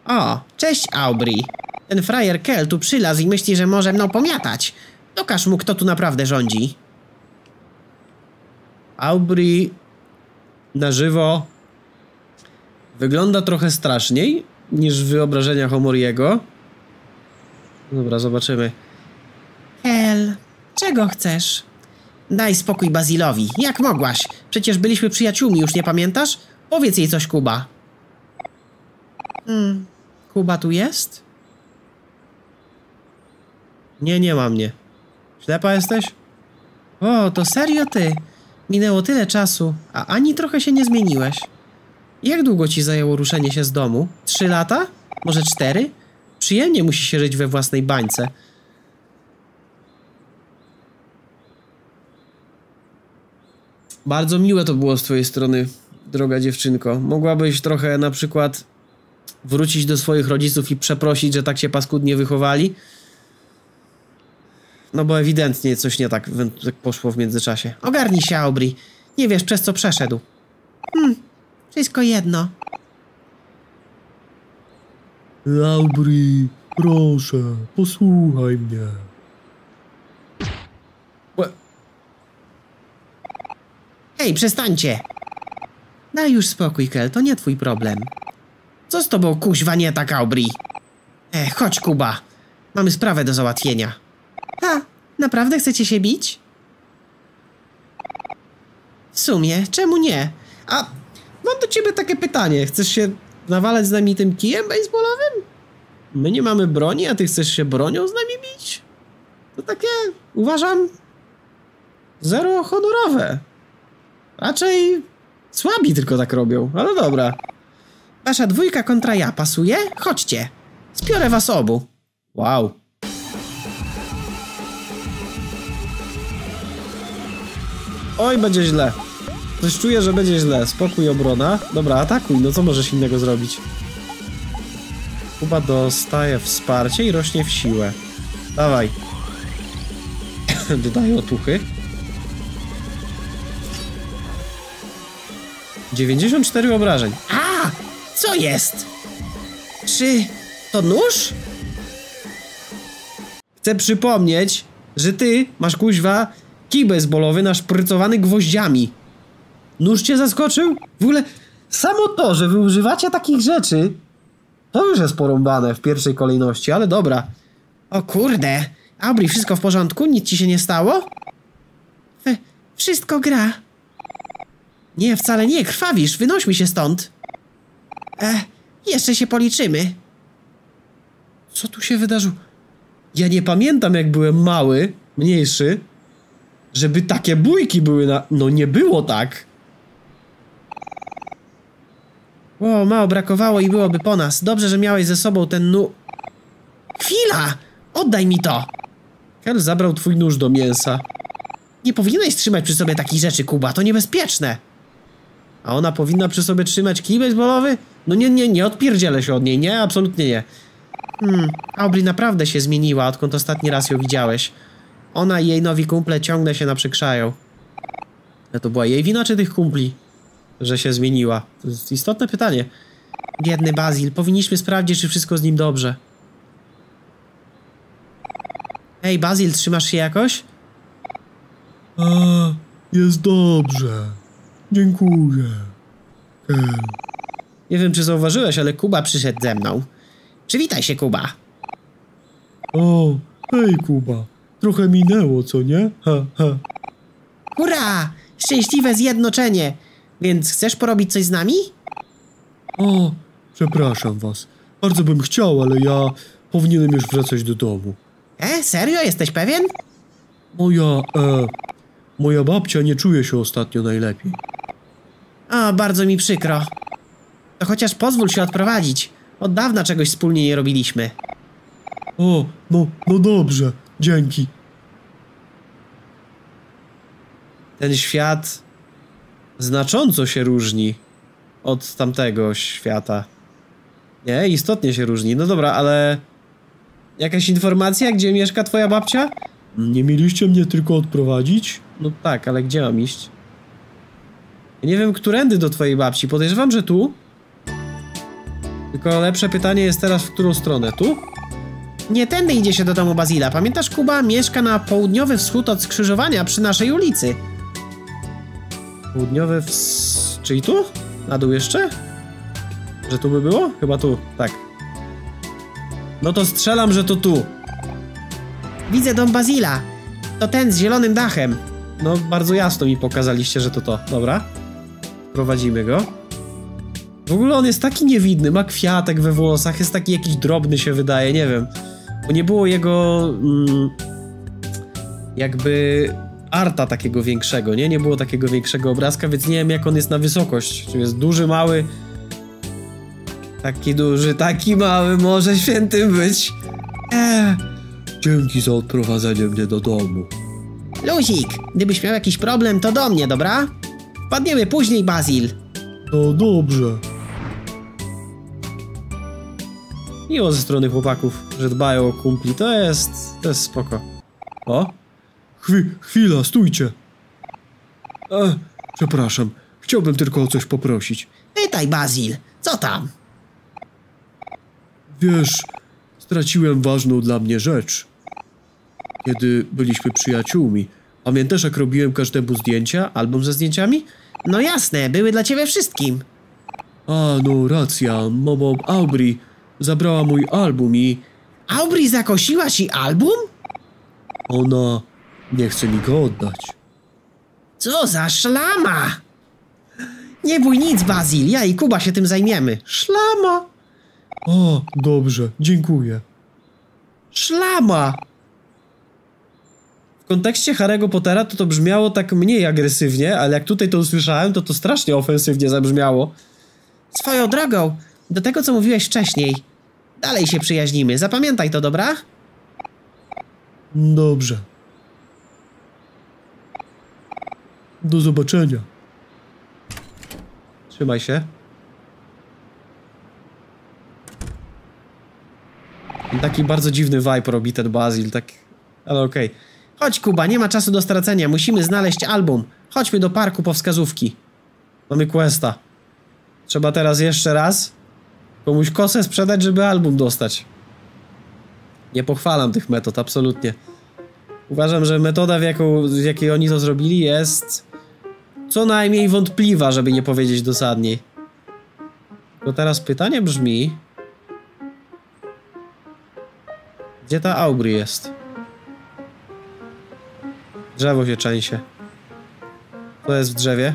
O, cześć Aubrey. Ten frajer Kel tu przylazł i myśli, że może mną pomiatać. Pokaż mu, kto tu naprawdę rządzi. Aubrey na żywo wygląda trochę straszniej niż w wyobrażeniach Omoriego. Dobra, zobaczymy. Kel, czego chcesz? Daj spokój Basilowi. Jak mogłaś? Przecież byliśmy przyjaciółmi, już nie pamiętasz? Powiedz jej coś, Kuba. Kuba tu jest? Nie, nie ma mnie. Ślepa jesteś? O, to serio ty? Minęło tyle czasu, a ani trochę się nie zmieniłeś. Jak długo ci zajęło ruszenie się z domu? 3 lata? Może 4? Przyjemnie musi się żyć we własnej bańce. Bardzo miłe to było z twojej strony, droga dziewczynko. Mogłabyś trochę na przykład wrócić do swoich rodziców i przeprosić, że tak się paskudnie wychowali? No bo ewidentnie coś nie tak poszło w międzyczasie. Ogarnij się, Aubrey. Nie wiesz, przez co przeszedł. Wszystko jedno. Aubrey, proszę, posłuchaj mnie. Hej, przestańcie! Daj już spokój, Kel, to nie twój problem. Co z tobą, kuźwa, nie tak, Aubrey? Chodź, Kuba. Mamy sprawę do załatwienia. Ha, naprawdę chcecie się bić? W sumie, czemu nie? A mam do ciebie takie pytanie. Chcesz się nawalać z nami tym kijem baseballowym? My nie mamy broni, a ty chcesz się bronią z nami bić? To takie, uważam, zero honorowe. Raczej słabi tylko tak robią, ale dobra. Wasza dwójka kontra ja pasuje? Chodźcie, spiorę was obu. Wow. Oj, będzie źle. Coś czuję, że będzie źle. Spokój, obrona. Dobra, atakuj. No co możesz innego zrobić? Kuba dostaje wsparcie i rośnie w siłę. Dawaj. Dodaję otuchy. 94 obrażeń. A! Co jest? Czy to nóż? Chcę przypomnieć, że ty masz, kuźwa, kij bejsbolowy naszprycowany gwoździami. Nóż cię zaskoczył? W ogóle samo to, że wy używacie takich rzeczy, to już jest porąbane w pierwszej kolejności, ale dobra. O kurde, Aubrey, wszystko w porządku? Nic ci się nie stało? Wszystko gra. Nie, wcale nie, krwawisz, wynośmy się stąd. Jeszcze się policzymy. Co tu się wydarzyło? Ja nie pamiętam, jak byłem mały, mniejszy, żeby takie bójki były na... No nie było tak. O, mało brakowało i byłoby po nas. Dobrze, że miałeś ze sobą ten Chwila! Oddaj mi to! Kel zabrał twój nóż do mięsa. Nie powinieneś trzymać przy sobie takich rzeczy, Kuba, to niebezpieczne. A ona powinna przy sobie trzymać kij bejsbolowy? No nie, nie, nie, odpierdzielę się od niej, nie, absolutnie nie. Aubrey naprawdę się zmieniła, odkąd ostatni raz ją widziałeś. Ona i jej nowi kumple ciągle się naprzykrzają. A to była jej wina, czy tych kumpli? Że się zmieniła. To jest istotne pytanie. Biedny Basil, powinniśmy sprawdzić, czy wszystko z nim dobrze. Hej, Basil, trzymasz się jakoś? A, jest dobrze. Dziękuję. Nie wiem, czy zauważyłeś, ale Kuba przyszedł ze mną. Przywitaj się, Kuba. O, hej, Kuba. Trochę minęło, co nie? Ha, ha. Hurra! Szczęśliwe zjednoczenie! Więc chcesz porobić coś z nami? O, przepraszam was. Bardzo bym chciał, ale ja powinienem już wracać do domu. Serio? Jesteś pewien? Moja babcia nie czuje się ostatnio najlepiej. O, bardzo mi przykro. To chociaż pozwól się odprowadzić. Od dawna czegoś wspólnie nie robiliśmy. O, no dobrze. Dzięki. Ten świat znacząco się różni od tamtego świata. Nie, istotnie się różni. No dobra, ale... Jakaś informacja, gdzie mieszka twoja babcia? Nie mieliście mnie tylko odprowadzić? No tak, ale gdzie mam iść? Ja nie wiem, którędy do twojej babci. Podejrzewam, że tu. Tylko lepsze pytanie jest teraz, w którą stronę? Tu? Nie tędy idzie się do domu Basila. Pamiętasz, Kuba? Mieszka na południowy wschód od skrzyżowania przy naszej ulicy. Południowy wschód... Czyli tu? Na dół jeszcze? Że tu by było? Chyba tu. Tak. No to strzelam, że to tu. Widzę dom Basila. To ten z zielonym dachem. No, bardzo jasno mi pokazaliście, że to to. Dobra. Prowadzimy go. W ogóle on jest taki niewidny, ma kwiatek we włosach, jest taki jakiś drobny się wydaje, nie wiem. Bo nie było jego jakby arta takiego większego, nie? Nie było takiego większego obrazka, więc nie wiem jak on jest na wysokość. Czy jest duży, mały, taki duży, taki mały, może świętym być. Dzięki za odprowadzenie mnie do domu. Luzik, gdybyś miał jakiś problem, to do mnie, dobra? Wpadniemy później, Basil. No dobrze. Miło ze strony chłopaków, że dbają o kumpli. To jest spoko. O? Chwila, stójcie. Przepraszam, chciałbym tylko o coś poprosić. Pytaj, Basil, co tam? Wiesz, straciłem ważną dla mnie rzecz. Kiedy byliśmy przyjaciółmi. Pamiętasz, jak robiłem każdemu zdjęcia? Album ze zdjęciami? No jasne, były dla ciebie wszystkim. A, no racja, mamo Aubrey zabrała mój album i... Aubrey zakosiła ci album? Ona nie chce mi go oddać. Co za szlama! Nie bój nic, Basil, ja i Kuba się tym zajmiemy. Szlama! O, dobrze, dziękuję. Szlama! W kontekście Harry'ego Pottera to brzmiało tak mniej agresywnie, ale jak tutaj to usłyszałem, to strasznie ofensywnie zabrzmiało. Swoją drogą, do tego co mówiłeś wcześniej. Dalej się przyjaźnimy, zapamiętaj to, dobra? Dobrze. Do zobaczenia. Trzymaj się. Taki bardzo dziwny vibe robi ten Basil, tak... Ale okej. Chodź, Kuba, nie ma czasu do stracenia. Musimy znaleźć album. Chodźmy do parku po wskazówki. Mamy questa. Trzeba teraz jeszcze raz komuś kosę sprzedać, żeby album dostać. Nie pochwalam tych metod, absolutnie. Uważam, że metoda, w jakiej oni to zrobili, jest co najmniej wątpliwa, żeby nie powiedzieć dosadniej. Bo teraz pytanie brzmi... Gdzie ta Aubrey jest? Drzewo się trzęsie. To jest w drzewie?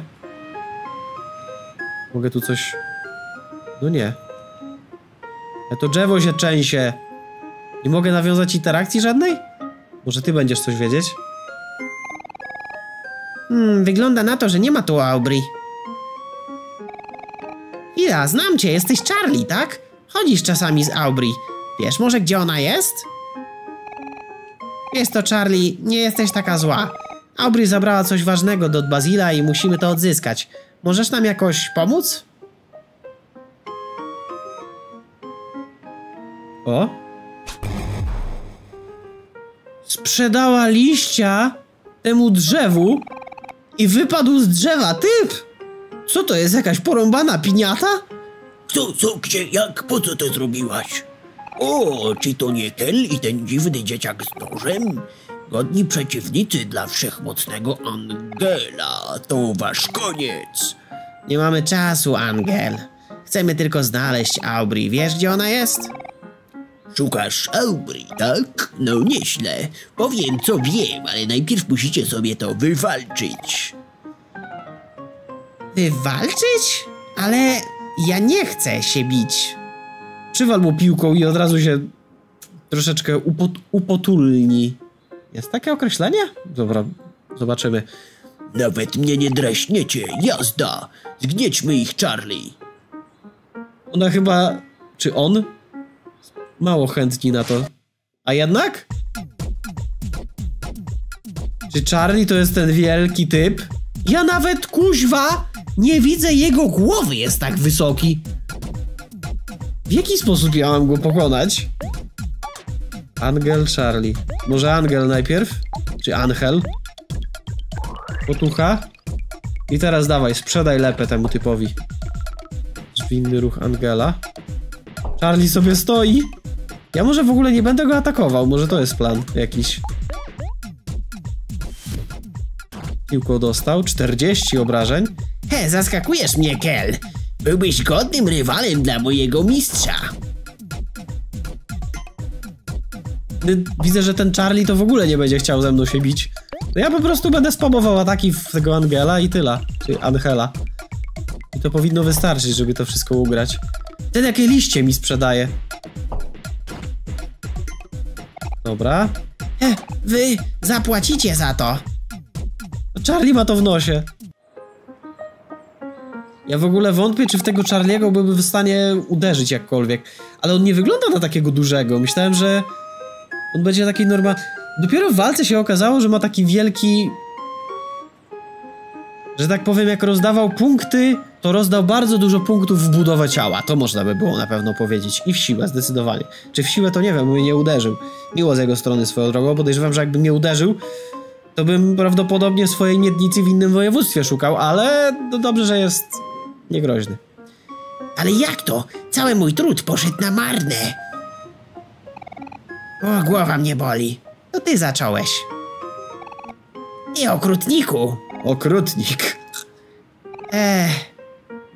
Mogę tu coś... No nie. A to drzewo się trzęsie. Nie mogę nawiązać interakcji żadnej? Może ty będziesz coś wiedzieć? Wygląda na to, że nie ma tu Aubrey. Ila, znam cię, jesteś Charlie, tak? Chodzisz czasami z Aubrey. Wiesz może gdzie ona jest? Jest to Charlie, nie jesteś taka zła. Aubrey zabrała coś ważnego do Basila i musimy to odzyskać. Możesz nam jakoś pomóc? O? Sprzedała liścia temu drzewu i wypadł z drzewa typ! Co to jest, jakaś porąbana piniata? Gdzie, jak, po co to zrobiłaś? O, czy to nie Kel i ten dziwny dzieciak z nożem? Godni przeciwnicy dla wszechmocnego Angela. To wasz koniec. Nie mamy czasu, Angel. Chcemy tylko znaleźć Aubrey. Wiesz, gdzie ona jest? Szukasz Aubrey, tak? No nieźle. Powiem, co wiem, ale najpierw musicie sobie to wywalczyć. Wywalczyć? Ale ja nie chcę się bić. Przywal mu piłką i od razu się troszeczkę upotulni. Jest takie określenie? Dobra, zobaczymy. Nawet mnie nie draśniecie, jazda! Zgniećmy ich, Charlie! Ona chyba... Czy on? Mało chętni na to. A jednak? Czy Charlie to jest ten wielki typ? Ja nawet, kuźwa, nie widzę jego głowy, jest tak wysoki! W jaki sposób ja mam go pokonać? Angel, Charlie. Może Angel najpierw? Czy Angel? Potucha. I teraz dawaj, sprzedaj lepę temu typowi. Zwinny ruch Angela. Charlie sobie stoi. Ja może w ogóle nie będę go atakował. Może to jest plan jakiś. Piłką dostał. 40 obrażeń. He, zaskakujesz mnie, Kel. Byłbyś godnym rywalem dla mojego mistrza. Widzę, że ten Charlie to w ogóle nie będzie chciał ze mną się bić. Ja po prostu będę spamował ataki w tego Angela i tyle. Czyli Angela. I to powinno wystarczyć, żeby to wszystko ugrać. Ten jakie liście mi sprzedaje. Dobra. Wy zapłacicie za to. Charlie ma to w nosie. Ja w ogóle wątpię, czy w tego Charlie'ego byłby w stanie uderzyć jakkolwiek. Ale on nie wygląda na takiego dużego. Myślałem, że on będzie taki normalny. Dopiero w walce się okazało, że ma taki wielki... Że tak powiem, jak rozdawał punkty, to rozdał bardzo dużo punktów w budowę ciała. To można by było na pewno powiedzieć. I w siłę, zdecydowanie. Czy w siłę, to nie wiem, bo mnie nie uderzył. Miło z jego strony swoją drogą. Podejrzewam, że jakby mnie uderzył, to bym prawdopodobnie swojej miednicy w innym województwie szukał, ale no dobrze, że jest niegroźny. Ale jak to? Cały mój trud poszedł na marne. O, głowa mnie boli. To ty zacząłeś. Nie, okrutniku. Okrutnik.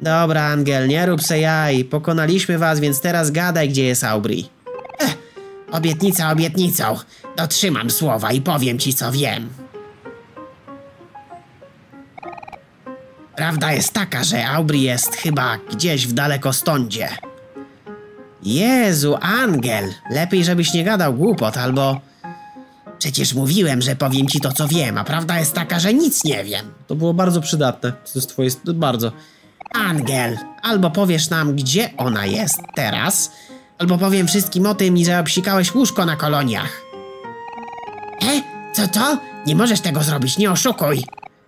Dobra, Angel, nie rób se jaj. Pokonaliśmy was, więc teraz gadaj, gdzie jest Aubrey. Obietnica obietnicą. Dotrzymam słowa i powiem ci, co wiem. Prawda jest taka, że Aubrey jest chyba gdzieś w dalekostądzie. Jezu, Angel. Lepiej, żebyś nie gadał głupot, albo... Przecież mówiłem, że powiem ci to, co wiem, a prawda jest taka, że nic nie wiem. To było bardzo przydatne. To jest twoje... bardzo. Angel, albo powiesz nam, gdzie ona jest teraz, albo powiem wszystkim o tym, że obsikałeś łóżko na koloniach. Co to? Nie możesz tego zrobić, nie oszukuj.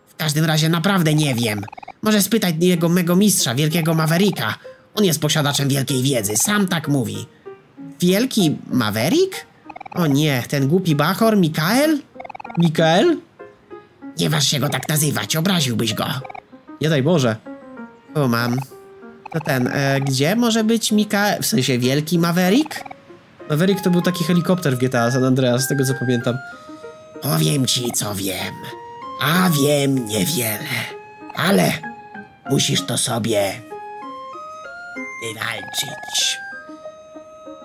W każdym razie naprawdę nie wiem. Może spytać jego mego mistrza, wielkiego Mavericka. On jest posiadaczem wielkiej wiedzy, sam tak mówi. Wielki Maverick? O nie, ten głupi bachor, Mikhael? Mikhael? Nie waż się go tak nazywać, obraziłbyś go. Nie daj Boże. O, mam. To ten, gdzie może być Mikhael? W sensie wielki Maverick? Maverick to był taki helikopter w GTA San Andreas, z tego co pamiętam. Powiem ci, co wiem. A wiem niewiele. Ale musisz to sobie wywalczyć.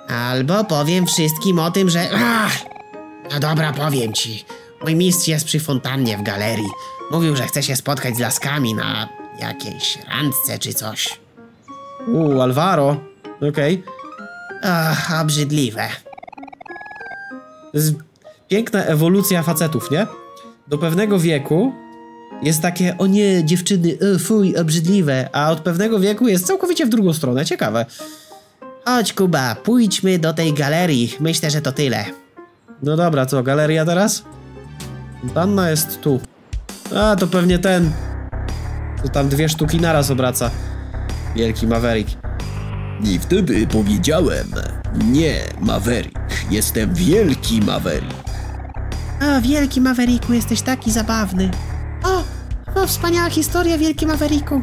Albo powiem wszystkim o tym, że... No dobra, powiem ci. Mój mistrz jest przy fontannie w galerii. Mówił, że chce się spotkać z laskami na jakiejś randce czy coś. Alvaro. Okej. Ach, obrzydliwe. To jest piękna ewolucja facetów, nie? Do pewnego wieku jest takie, o nie, dziewczyny, fuj, obrzydliwe. A od pewnego wieku jest całkowicie w drugą stronę. Ciekawe. Chodź, Kuba, pójdźmy do tej galerii. Myślę, że to tyle. No dobra, co, galeria teraz? Panna jest tu. A, to pewnie ten. To tam dwie sztuki naraz obraca. Wielki Maverick. I wtedy powiedziałem, nie, Maverick, jestem wielki Maverick. O, wielki Mavericku, jesteś taki zabawny. O, wspaniała historia, wielki Mavericku.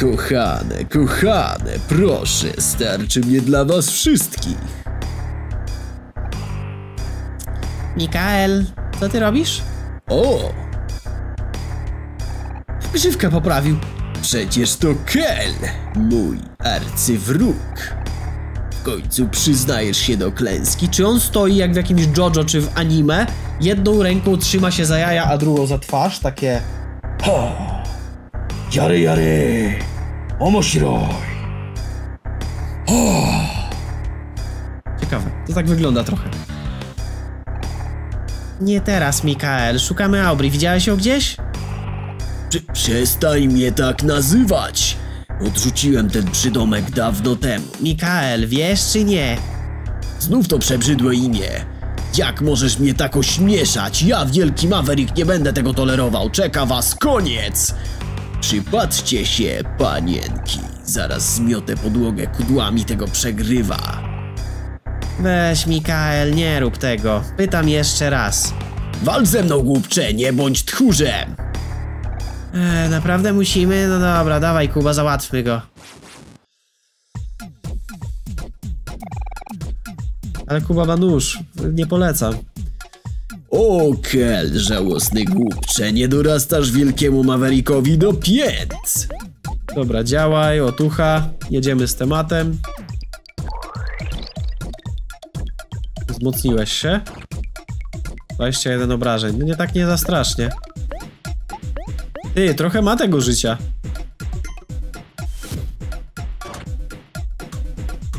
Kochane, kochane, proszę, starczy mnie dla was wszystkich. Mikhael, co ty robisz? O! Grzywkę poprawił. Przecież to Kel, mój arcywróg. W końcu przyznajesz się do klęski. Czy on stoi jak w jakimś JoJo czy w anime? Jedną ręką trzyma się za jaja, a drugą za twarz, takie... Ho! Jary, jary! Omoshiroi! Ciekawe, to tak wygląda trochę. Nie teraz, Mikhael. Szukamy Aubrey. Widziałeś ją gdzieś? Przestań mnie tak nazywać! Odrzuciłem ten przydomek dawno temu. Mikhael, wiesz czy nie? Znów to przebrzydłe imię. Jak możesz mnie tak ośmieszać? Ja, wielki Maverick, nie będę tego tolerował. Czeka was koniec! Przypatrzcie się, panienki. Zaraz zmiotę podłogę kudłami tego przegrywa. Weź, Mikhael, nie rób tego. Pytam jeszcze raz. Walcz ze mną, głupcze, nie bądź tchórzem. Naprawdę musimy? No dobra, dawaj, Kuba, załatwmy go. Ale Kuba ma nóż, nie polecam. O, Kel, żałosny głupcze, nie dorastasz wielkiemu Maverickowi do pięt! Dobra, działaj, otucha, jedziemy z tematem. Wzmocniłeś się. 21 obrażeń, mnie tak nie zastrasznie. Ty, trochę ma tego życia.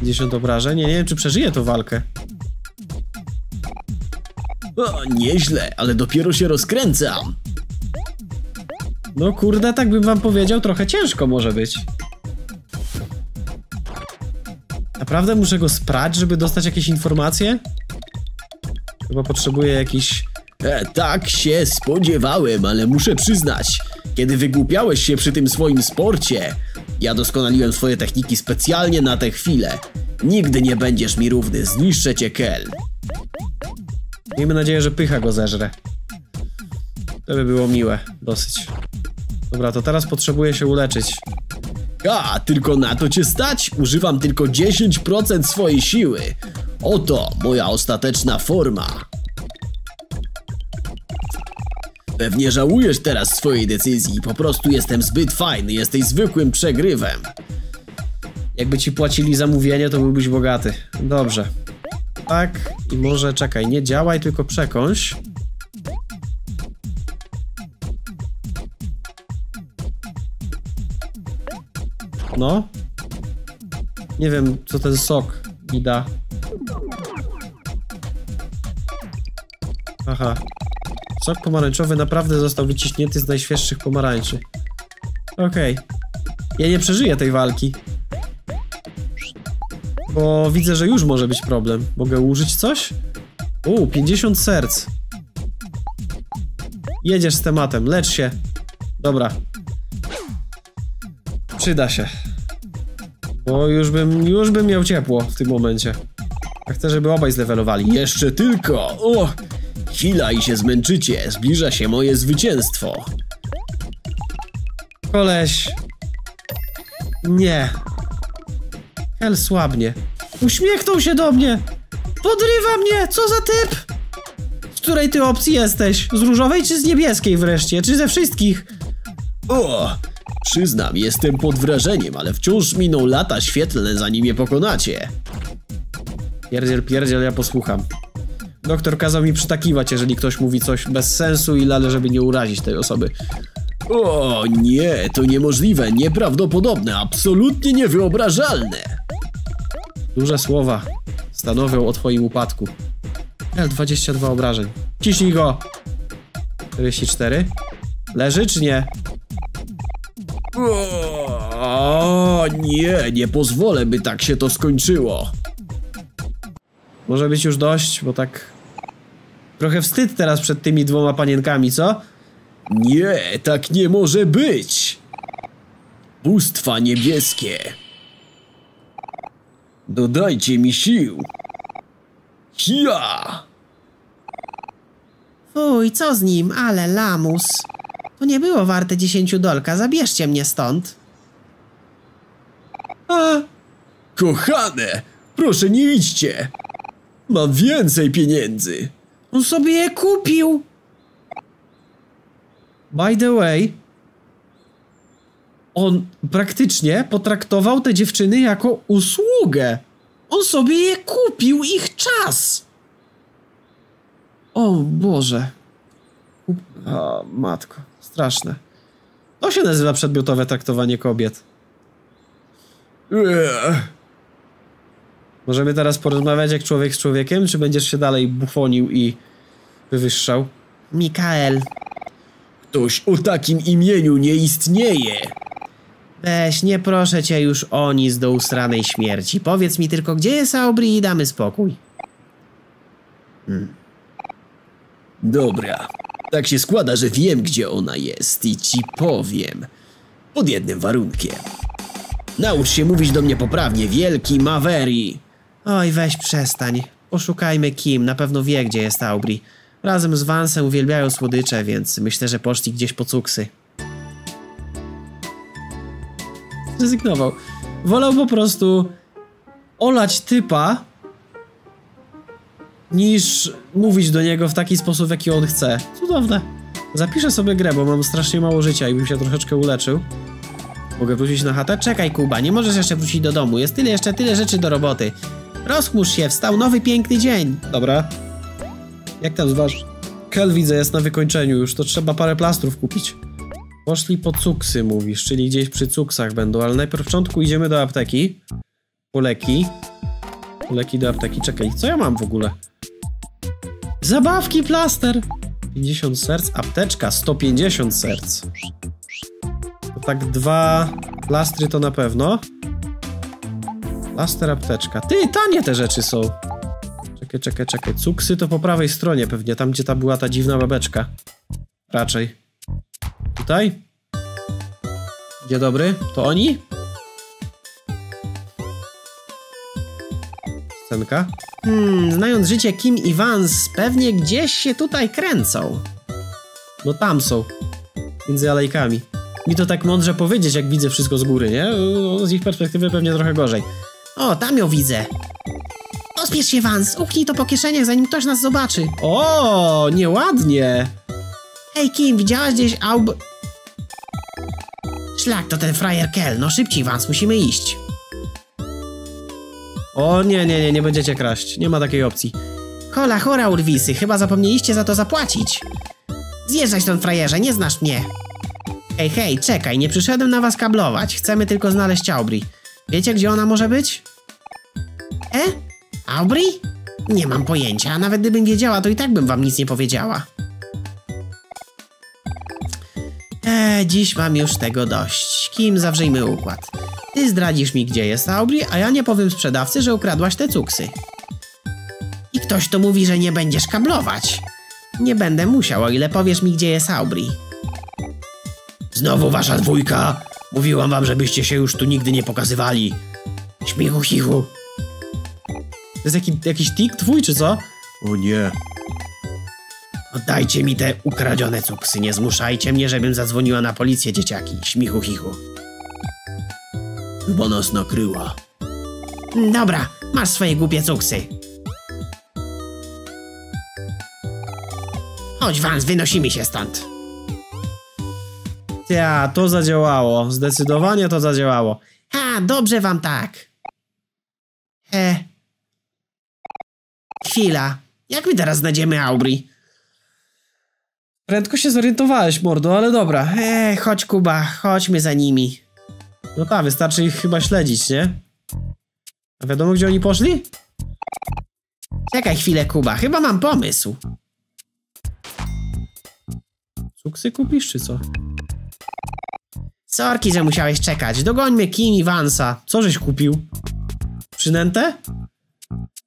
10 obrażeń. Nie wiem, czy przeżyje tą walkę. O, nieźle, ale dopiero się rozkręcam. No kurde, tak bym wam powiedział, trochę ciężko może być. Naprawdę muszę go sprać, żeby dostać jakieś informacje? Chyba potrzebuję jakiś... tak się spodziewałem, ale muszę przyznać, kiedy wygłupiałeś się przy tym swoim sporcie, ja doskonaliłem swoje techniki specjalnie na tę chwilę. Nigdy nie będziesz mi równy, zniszczę cię, Kel. Miejmy nadzieję, że pycha go zeżre. To by było miłe, dosyć. Dobra, to teraz potrzebuję się uleczyć. A, tylko na to cię stać? Używam tylko 10% swojej siły. Oto moja ostateczna forma. Pewnie żałujesz teraz swojej decyzji. Po prostu jestem zbyt fajny, jesteś zwykłym przegrywem. Jakby ci płacili za mówienie, to byłbyś bogaty. Dobrze. Tak, i może czekaj, nie działaj, tylko przekąś. No. Nie wiem, co ten sok mi da. Aha. Sok pomarańczowy naprawdę został wyciśnięty z najświeższych pomarańczy. Okej. Ja nie przeżyję tej walki. Bo widzę, że już może być problem. Mogę użyć coś? 50 serc. Jedziesz z tematem, lecz się. Dobra. Przyda się. Bo już bym miał ciepło w tym momencie. A chcę, żeby obaj zlewelowali. Jeszcze tylko! O! Chwila i się zmęczycie. Zbliża się moje zwycięstwo. Koleś. Nie. Kel słabnie. Uśmiechnął się do mnie. Podrywa mnie! Co za typ! Z której ty opcji jesteś? Z różowej czy z niebieskiej wreszcie? Czy ze wszystkich? O! Przyznam, jestem pod wrażeniem, ale wciąż miną lata świetlne, zanim je pokonacie. Pierdziel, pierdziel, ja posłucham. Doktor kazał mi przytakiwać, jeżeli ktoś mówi coś bez sensu i lale, żeby nie urazić tej osoby. O nie, to niemożliwe, nieprawdopodobne, absolutnie niewyobrażalne. Duże słowa stanowią o twoim upadku. L22 obrażeń. Ciśnij go! 44. Leży czy nie? O nie, nie pozwolę, by tak się to skończyło. Może być już dość, bo tak... Trochę wstyd teraz przed tymi dwoma panienkami, co? Nie, tak nie może być! Bóstwa niebieskie. Dodajcie mi sił. Hia! Fuj, co z nim, ale lamus. To nie było warte 10 dolka, zabierzcie mnie stąd. A... Kochane, proszę nie idźcie. Mam więcej pieniędzy. On sobie je kupił. By the way, on praktycznie potraktował te dziewczyny jako usługę. On sobie je kupił, ich czas. O Boże. O matko, straszne. To się nazywa przedmiotowe traktowanie kobiet. Możemy teraz porozmawiać jak człowiek z człowiekiem, czy będziesz się dalej bufonił i wywyższał? Mikhael. Ktoś o takim imieniu nie istnieje. Weź, nie proszę cię już o nic do usranej śmierci. Powiedz mi tylko, gdzie jest Aubrey i damy spokój. Dobra. Tak się składa, że wiem, gdzie ona jest i ci powiem. Pod jednym warunkiem. Naucz się mówić do mnie poprawnie, wielki Maverick. Oj, weź przestań. Poszukajmy Kim, na pewno wie, gdzie jest Aubrey. Razem z Vance'em uwielbiają słodycze, więc myślę, że poszli gdzieś po cuksy. Zrezygnował. Wolał po prostu olać typa, niż mówić do niego w taki sposób, w jaki on chce. Cudowne. Zapiszę sobie grę, bo mam strasznie mało życia i bym się troszeczkę uleczył. Mogę wrócić na chatę? Czekaj, Kuba, nie możesz jeszcze wrócić do domu. Jest jeszcze tyle rzeczy do roboty. Rozchmurz się, wstał nowy, piękny dzień. Dobra. Jak tam zważ? Kel, widzę, jest na wykończeniu już. To trzeba parę plastrów kupić. Poszli po cuksy, mówisz, czyli gdzieś przy cuksach będą, ale najpierw idziemy do apteki. Poleki. Poleki do apteki. Czekaj, co ja mam w ogóle? Zabawki, plaster! 50 serc, apteczka, 150 serc. To tak dwa plastry to na pewno. Plaster, apteczka. Ty, tanie te rzeczy są. Czekaj, czekaj, czekaj. Cuksy to po prawej stronie pewnie, tam gdzie ta była ta dziwna babeczka. Raczej. Tutaj? Dzień dobry, to oni? Scenka. Znając życie Kim i Vance, pewnie gdzieś się tutaj kręcą. No tam są. Między alejkami. Mi to tak mądrze powiedzieć, jak widzę wszystko z góry, nie? Z ich perspektywy pewnie trochę gorzej. O, tam ją widzę. Pospiesz się, Vance, uknij to po kieszeniach, zanim ktoś nas zobaczy. O, nieładnie. Hej, Kim, widziałaś gdzieś Szlak, to ten frajer Kel. No szybciej, Vance, musimy iść. O nie, nie, nie, nie będziecie kraść. Nie ma takiej opcji. Hola, chora, urwisy. Chyba zapomnieliście za to zapłacić. Zjeżdżaj stąd, frajerze, nie znasz mnie. Hej, hej, czekaj, nie przyszedłem na was kablować. Chcemy tylko znaleźć Aubrey. Wiecie, gdzie ona może być? Aubrey? Nie mam pojęcia, a nawet gdybym wiedziała, to i tak bym wam nic nie powiedziała. Dziś mam już tego dość. Kim, zawrzyjmy układ. Ty zdradzisz mi, gdzie jest Aubrey, a ja nie powiem sprzedawcy, że ukradłaś te cuksy. I ktoś to mówi, że nie będziesz kablować. Nie będę musiał, o ile powiesz mi, gdzie jest Aubrey. Znowu wasza dwójka. Mówiłam wam, żebyście się już tu nigdy nie pokazywali. Śmichu, chichu. To jest jakiś tik twój, czy co? O nie. Oddajcie mi te ukradzione cuksy. Nie zmuszajcie mnie, żebym zadzwoniła na policję, dzieciaki. Śmichu, chichu. Bo nas nakryła. Dobra, masz swoje głupie cuksy. Chodź, Vance, wynosimy się stąd. Ja, to zadziałało. Zdecydowanie to zadziałało. Ha, dobrze wam tak. Chwila. Jak my teraz znajdziemy Aubrey? Prędko się zorientowałeś, mordo, ale dobra. Chodź, Kuba, chodźmy za nimi. No tak, wystarczy ich chyba śledzić, nie? A wiadomo, gdzie oni poszli? Czekaj chwilę, Kuba, chyba mam pomysł. Cuksy kupisz, czy co? Sorki, że musiałeś czekać. Dogońmy Kim i Vance'a. Co żeś kupił? Przynętę?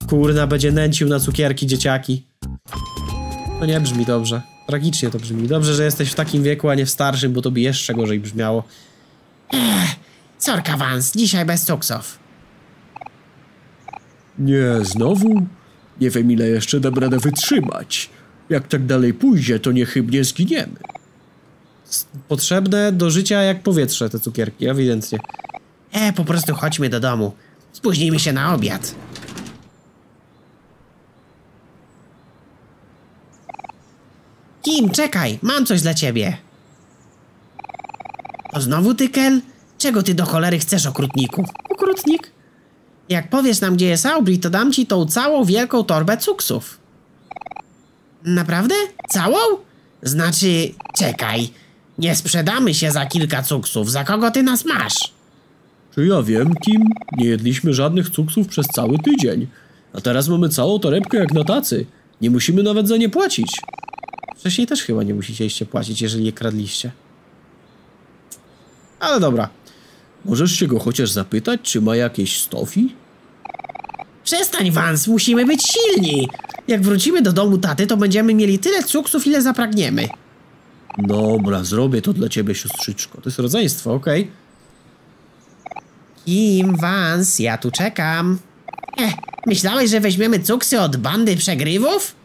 Kurna, będzie nęcił na cukierki dzieciaki. To nie brzmi dobrze. Tragicznie to brzmi. Dobrze, że jesteś w takim wieku, a nie w starszym, bo to by jeszcze gorzej brzmiało. Sorka, Vance, dzisiaj bez cuksów. Nie, znowu? Nie wiem, ile jeszcze dam radę wytrzymać. Jak tak dalej pójdzie, to niechybnie zginiemy. Potrzebne do życia jak powietrze te cukierki, ewidentnie. Po prostu chodźmy do domu. Spóźnijmy się na obiad. Kim, czekaj, mam coś dla ciebie. To znowu ty, Kel? Czego ty do cholery chcesz, okrutniku? Okrutnik? Jak powiesz nam, gdzie jest Aubrey, to dam ci tą całą wielką torbę cuksów. Naprawdę? Całą? Znaczy, czekaj. Nie sprzedamy się za kilka cuksów. Za kogo ty nas masz? Czy ja wiem, Kim? Nie jedliśmy żadnych cuksów przez cały tydzień. A teraz mamy całą torebkę jak na tacy. Nie musimy nawet za nie płacić. Wcześniej też chyba nie musieliście płacić, jeżeli je kradliście. Ale dobra. Możesz się go chociaż zapytać, czy ma jakieś stofi? Przestań, Vance, musimy być silni! Jak wrócimy do domu taty, to będziemy mieli tyle cuksów, ile zapragniemy. Dobra, zrobię to dla ciebie, siostrzyczko. To jest rodzeństwo, okej? Kim, Vance, ja tu czekam. Myślałeś, że weźmiemy cuksy od bandy przegrywów?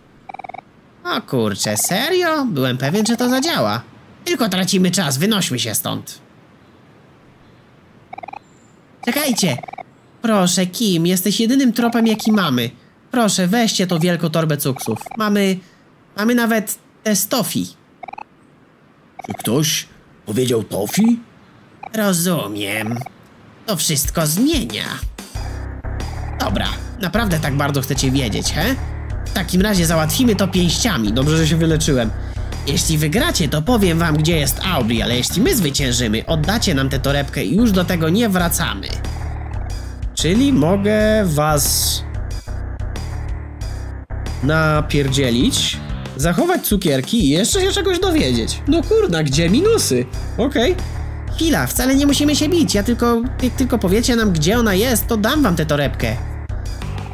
O kurczę, serio? Byłem pewien, że to zadziała. Tylko tracimy czas, wynośmy się stąd. Czekajcie! Proszę, Kim, jesteś jedynym tropem, jaki mamy. Proszę, weźcie tą wielką torbę cuksów. Mamy nawet te z tofi. Czy ktoś powiedział tofi? Rozumiem. To wszystko zmienia. Dobra, naprawdę tak bardzo chcecie wiedzieć, he? W takim razie załatwimy to pięściami. Dobrze, że się wyleczyłem. Jeśli wygracie, to powiem wam, gdzie jest Aubrey, ale jeśli my zwyciężymy, oddacie nam tę torebkę i już do tego nie wracamy. Czyli mogę was napierdzielić, zachować cukierki i jeszcze się czegoś dowiedzieć. No kurna, gdzie minusy? Okej. Chwila, wcale nie musimy się bić, ja tylko... Jak tylko powiecie nam, gdzie ona jest, to dam wam tę torebkę.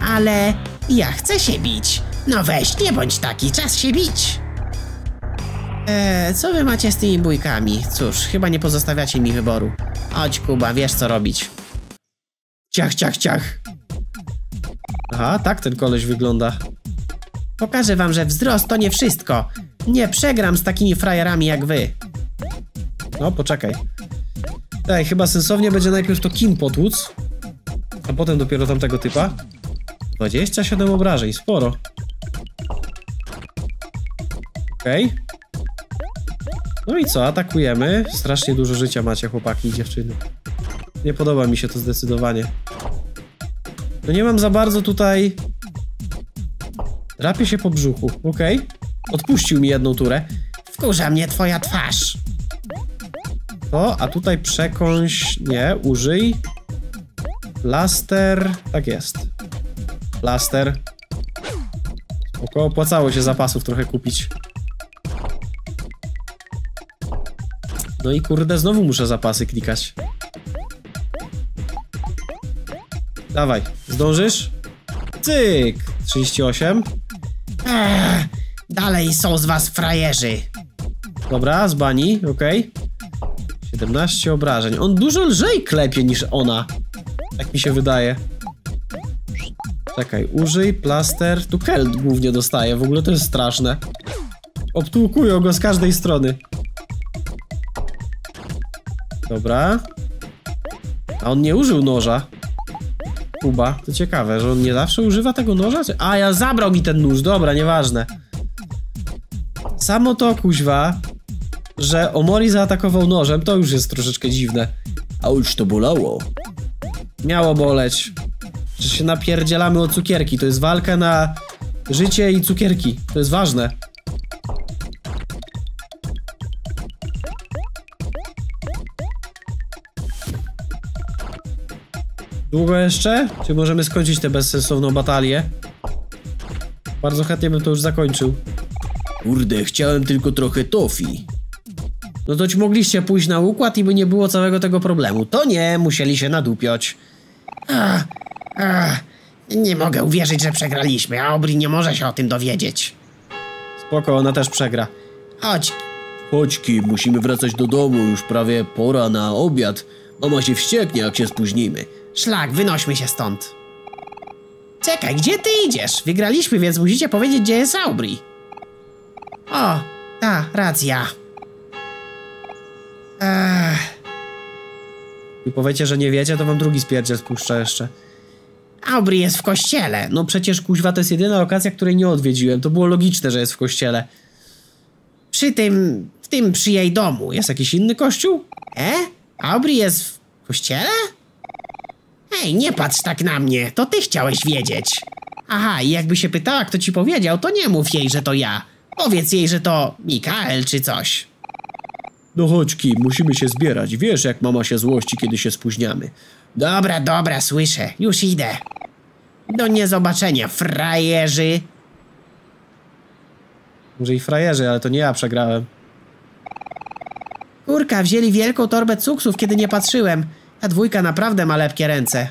Ale... ja chcę się bić. No weź, nie bądź taki, czas się bić. Co wy macie z tymi bójkami? Cóż, chyba nie pozostawiacie mi wyboru. Chodź, Kuba, wiesz co robić. Ciach, ciach, ciach. Aha, tak ten koleś wygląda. Pokażę wam, że wzrost to nie wszystko. Nie przegram z takimi frajerami jak wy. No, poczekaj. Ej, chyba sensownie będzie najpierw to Kim potłuc, a potem dopiero tamtego typa. 27 obrażeń, sporo. Okej. No i co, atakujemy. Strasznie dużo życia macie, chłopaki i dziewczyny. Nie podoba mi się to zdecydowanie. No nie mam za bardzo tutaj... Drapię się po brzuchu, okej. Odpuścił mi jedną turę. Wkurza mnie twoja twarz. To, a tutaj przekąś... Nie, użyj. Plaster... Tak jest. Plaster. Spoko, opłacało się zapasów trochę kupić. No i kurde, znowu muszę zapasy klikać. Dawaj, zdążysz? Cyk! 38. Dalej są z was frajerzy. Dobra, z bani, okej. 17 obrażeń. On dużo lżej klepie niż ona. Tak mi się wydaje. Czekaj, użyj plaster. Tu Kel głównie dostaje, w ogóle to jest straszne. Obtłukują go z każdej strony. Dobra. A on nie użył noża. Kuba, to ciekawe, że on nie zawsze używa tego noża? A, ja zabrał mi ten nóż, dobra, nieważne. Samo to, kuźwa, że Omori zaatakował nożem, to już jest troszeczkę dziwne. A już to bolało. Miało boleć. Że się napierdzielamy o cukierki, to jest walka na życie i cukierki, to jest ważne. Długo jeszcze? Czy możemy skończyć tę bezsensowną batalię? Bardzo chętnie bym to już zakończył. Kurde, chciałem tylko trochę tofi. No toć mogliście pójść na układ i by nie było całego tego problemu. To nie, musieli się nadupiać. Nie mogę uwierzyć, że przegraliśmy, a Aubrey nie może się o tym dowiedzieć. Spoko, ona też przegra. Chodź. Chodź, Kim, musimy wracać do domu, już prawie pora na obiad. Mama się wścieknie, jak się spóźnimy. Szlak, wynośmy się stąd. Czekaj, gdzie ty idziesz? Wygraliśmy, więc musicie powiedzieć, gdzie jest Aubrey. O, ta, racja. I powiecie, że nie wiecie, to wam drugi spierdziel spuszczę jeszcze. Aubrey jest w kościele. No przecież, kuźwa, to jest jedyna lokacja, której nie odwiedziłem. To było logiczne, że jest w kościele. Przy jej domu. Jest jakiś inny kościół? Aubrey jest w kościele? Hej, nie patrz tak na mnie, to ty chciałeś wiedzieć. Aha, i jakby się pytała, kto ci powiedział, to nie mów jej, że to ja. Powiedz jej, że to Mikhael czy coś. No chodź, Kim, musimy się zbierać. Wiesz, jak mama się złości, kiedy się spóźniamy. Dobra, dobra, słyszę. Już idę. Do niezobaczenia, frajerzy. Może i frajerzy, ale to nie ja przegrałem. Kurka, wzięli wielką torbę cuksów, kiedy nie patrzyłem. Ta dwójka naprawdę ma lepkie ręce.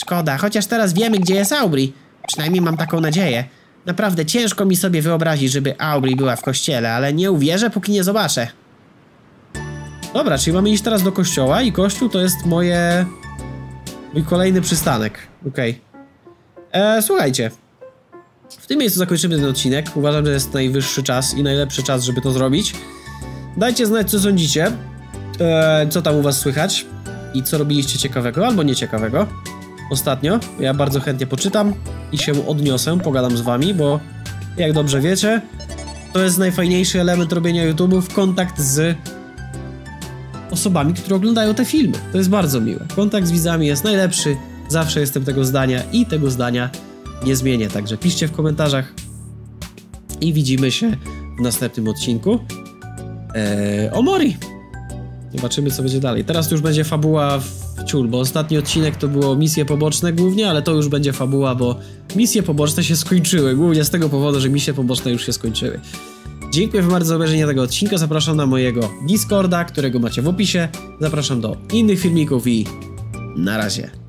Szkoda, chociaż teraz wiemy, gdzie jest Aubrey. Przynajmniej mam taką nadzieję. Naprawdę ciężko mi sobie wyobrazić, żeby Aubrey była w kościele, ale nie uwierzę, póki nie zobaczę. Dobra, czyli mamy iść teraz do kościoła i kościół to jest mój kolejny przystanek. Okej. Słuchajcie. W tym miejscu zakończymy ten odcinek. Uważam, że jest najwyższy czas i najlepszy czas, żeby to zrobić. Dajcie znać, co sądzicie. Co tam u was słychać. I co robiliście ciekawego albo nieciekawego ostatnio. Ja bardzo chętnie poczytam i się odniosę, pogadam z wami, bo jak dobrze wiecie, to jest najfajniejszy element robienia YouTube'u, kontakt z osobami, które oglądają te filmy. To jest bardzo miłe. Kontakt z widzami jest najlepszy, zawsze jestem tego zdania i tego zdania nie zmienię. Także piszcie w komentarzach i widzimy się w następnym odcinku. Omori! Zobaczymy, co będzie dalej. Teraz już będzie fabuła w wciul, bo ostatni odcinek to było misje poboczne głównie, ale to już będzie fabuła, bo misje poboczne się skończyły, głównie z tego powodu, że misje poboczne już się skończyły. Dziękuję bardzo za obejrzenie tego odcinka, zapraszam na mojego Discorda, którego macie w opisie, zapraszam do innych filmików i na razie.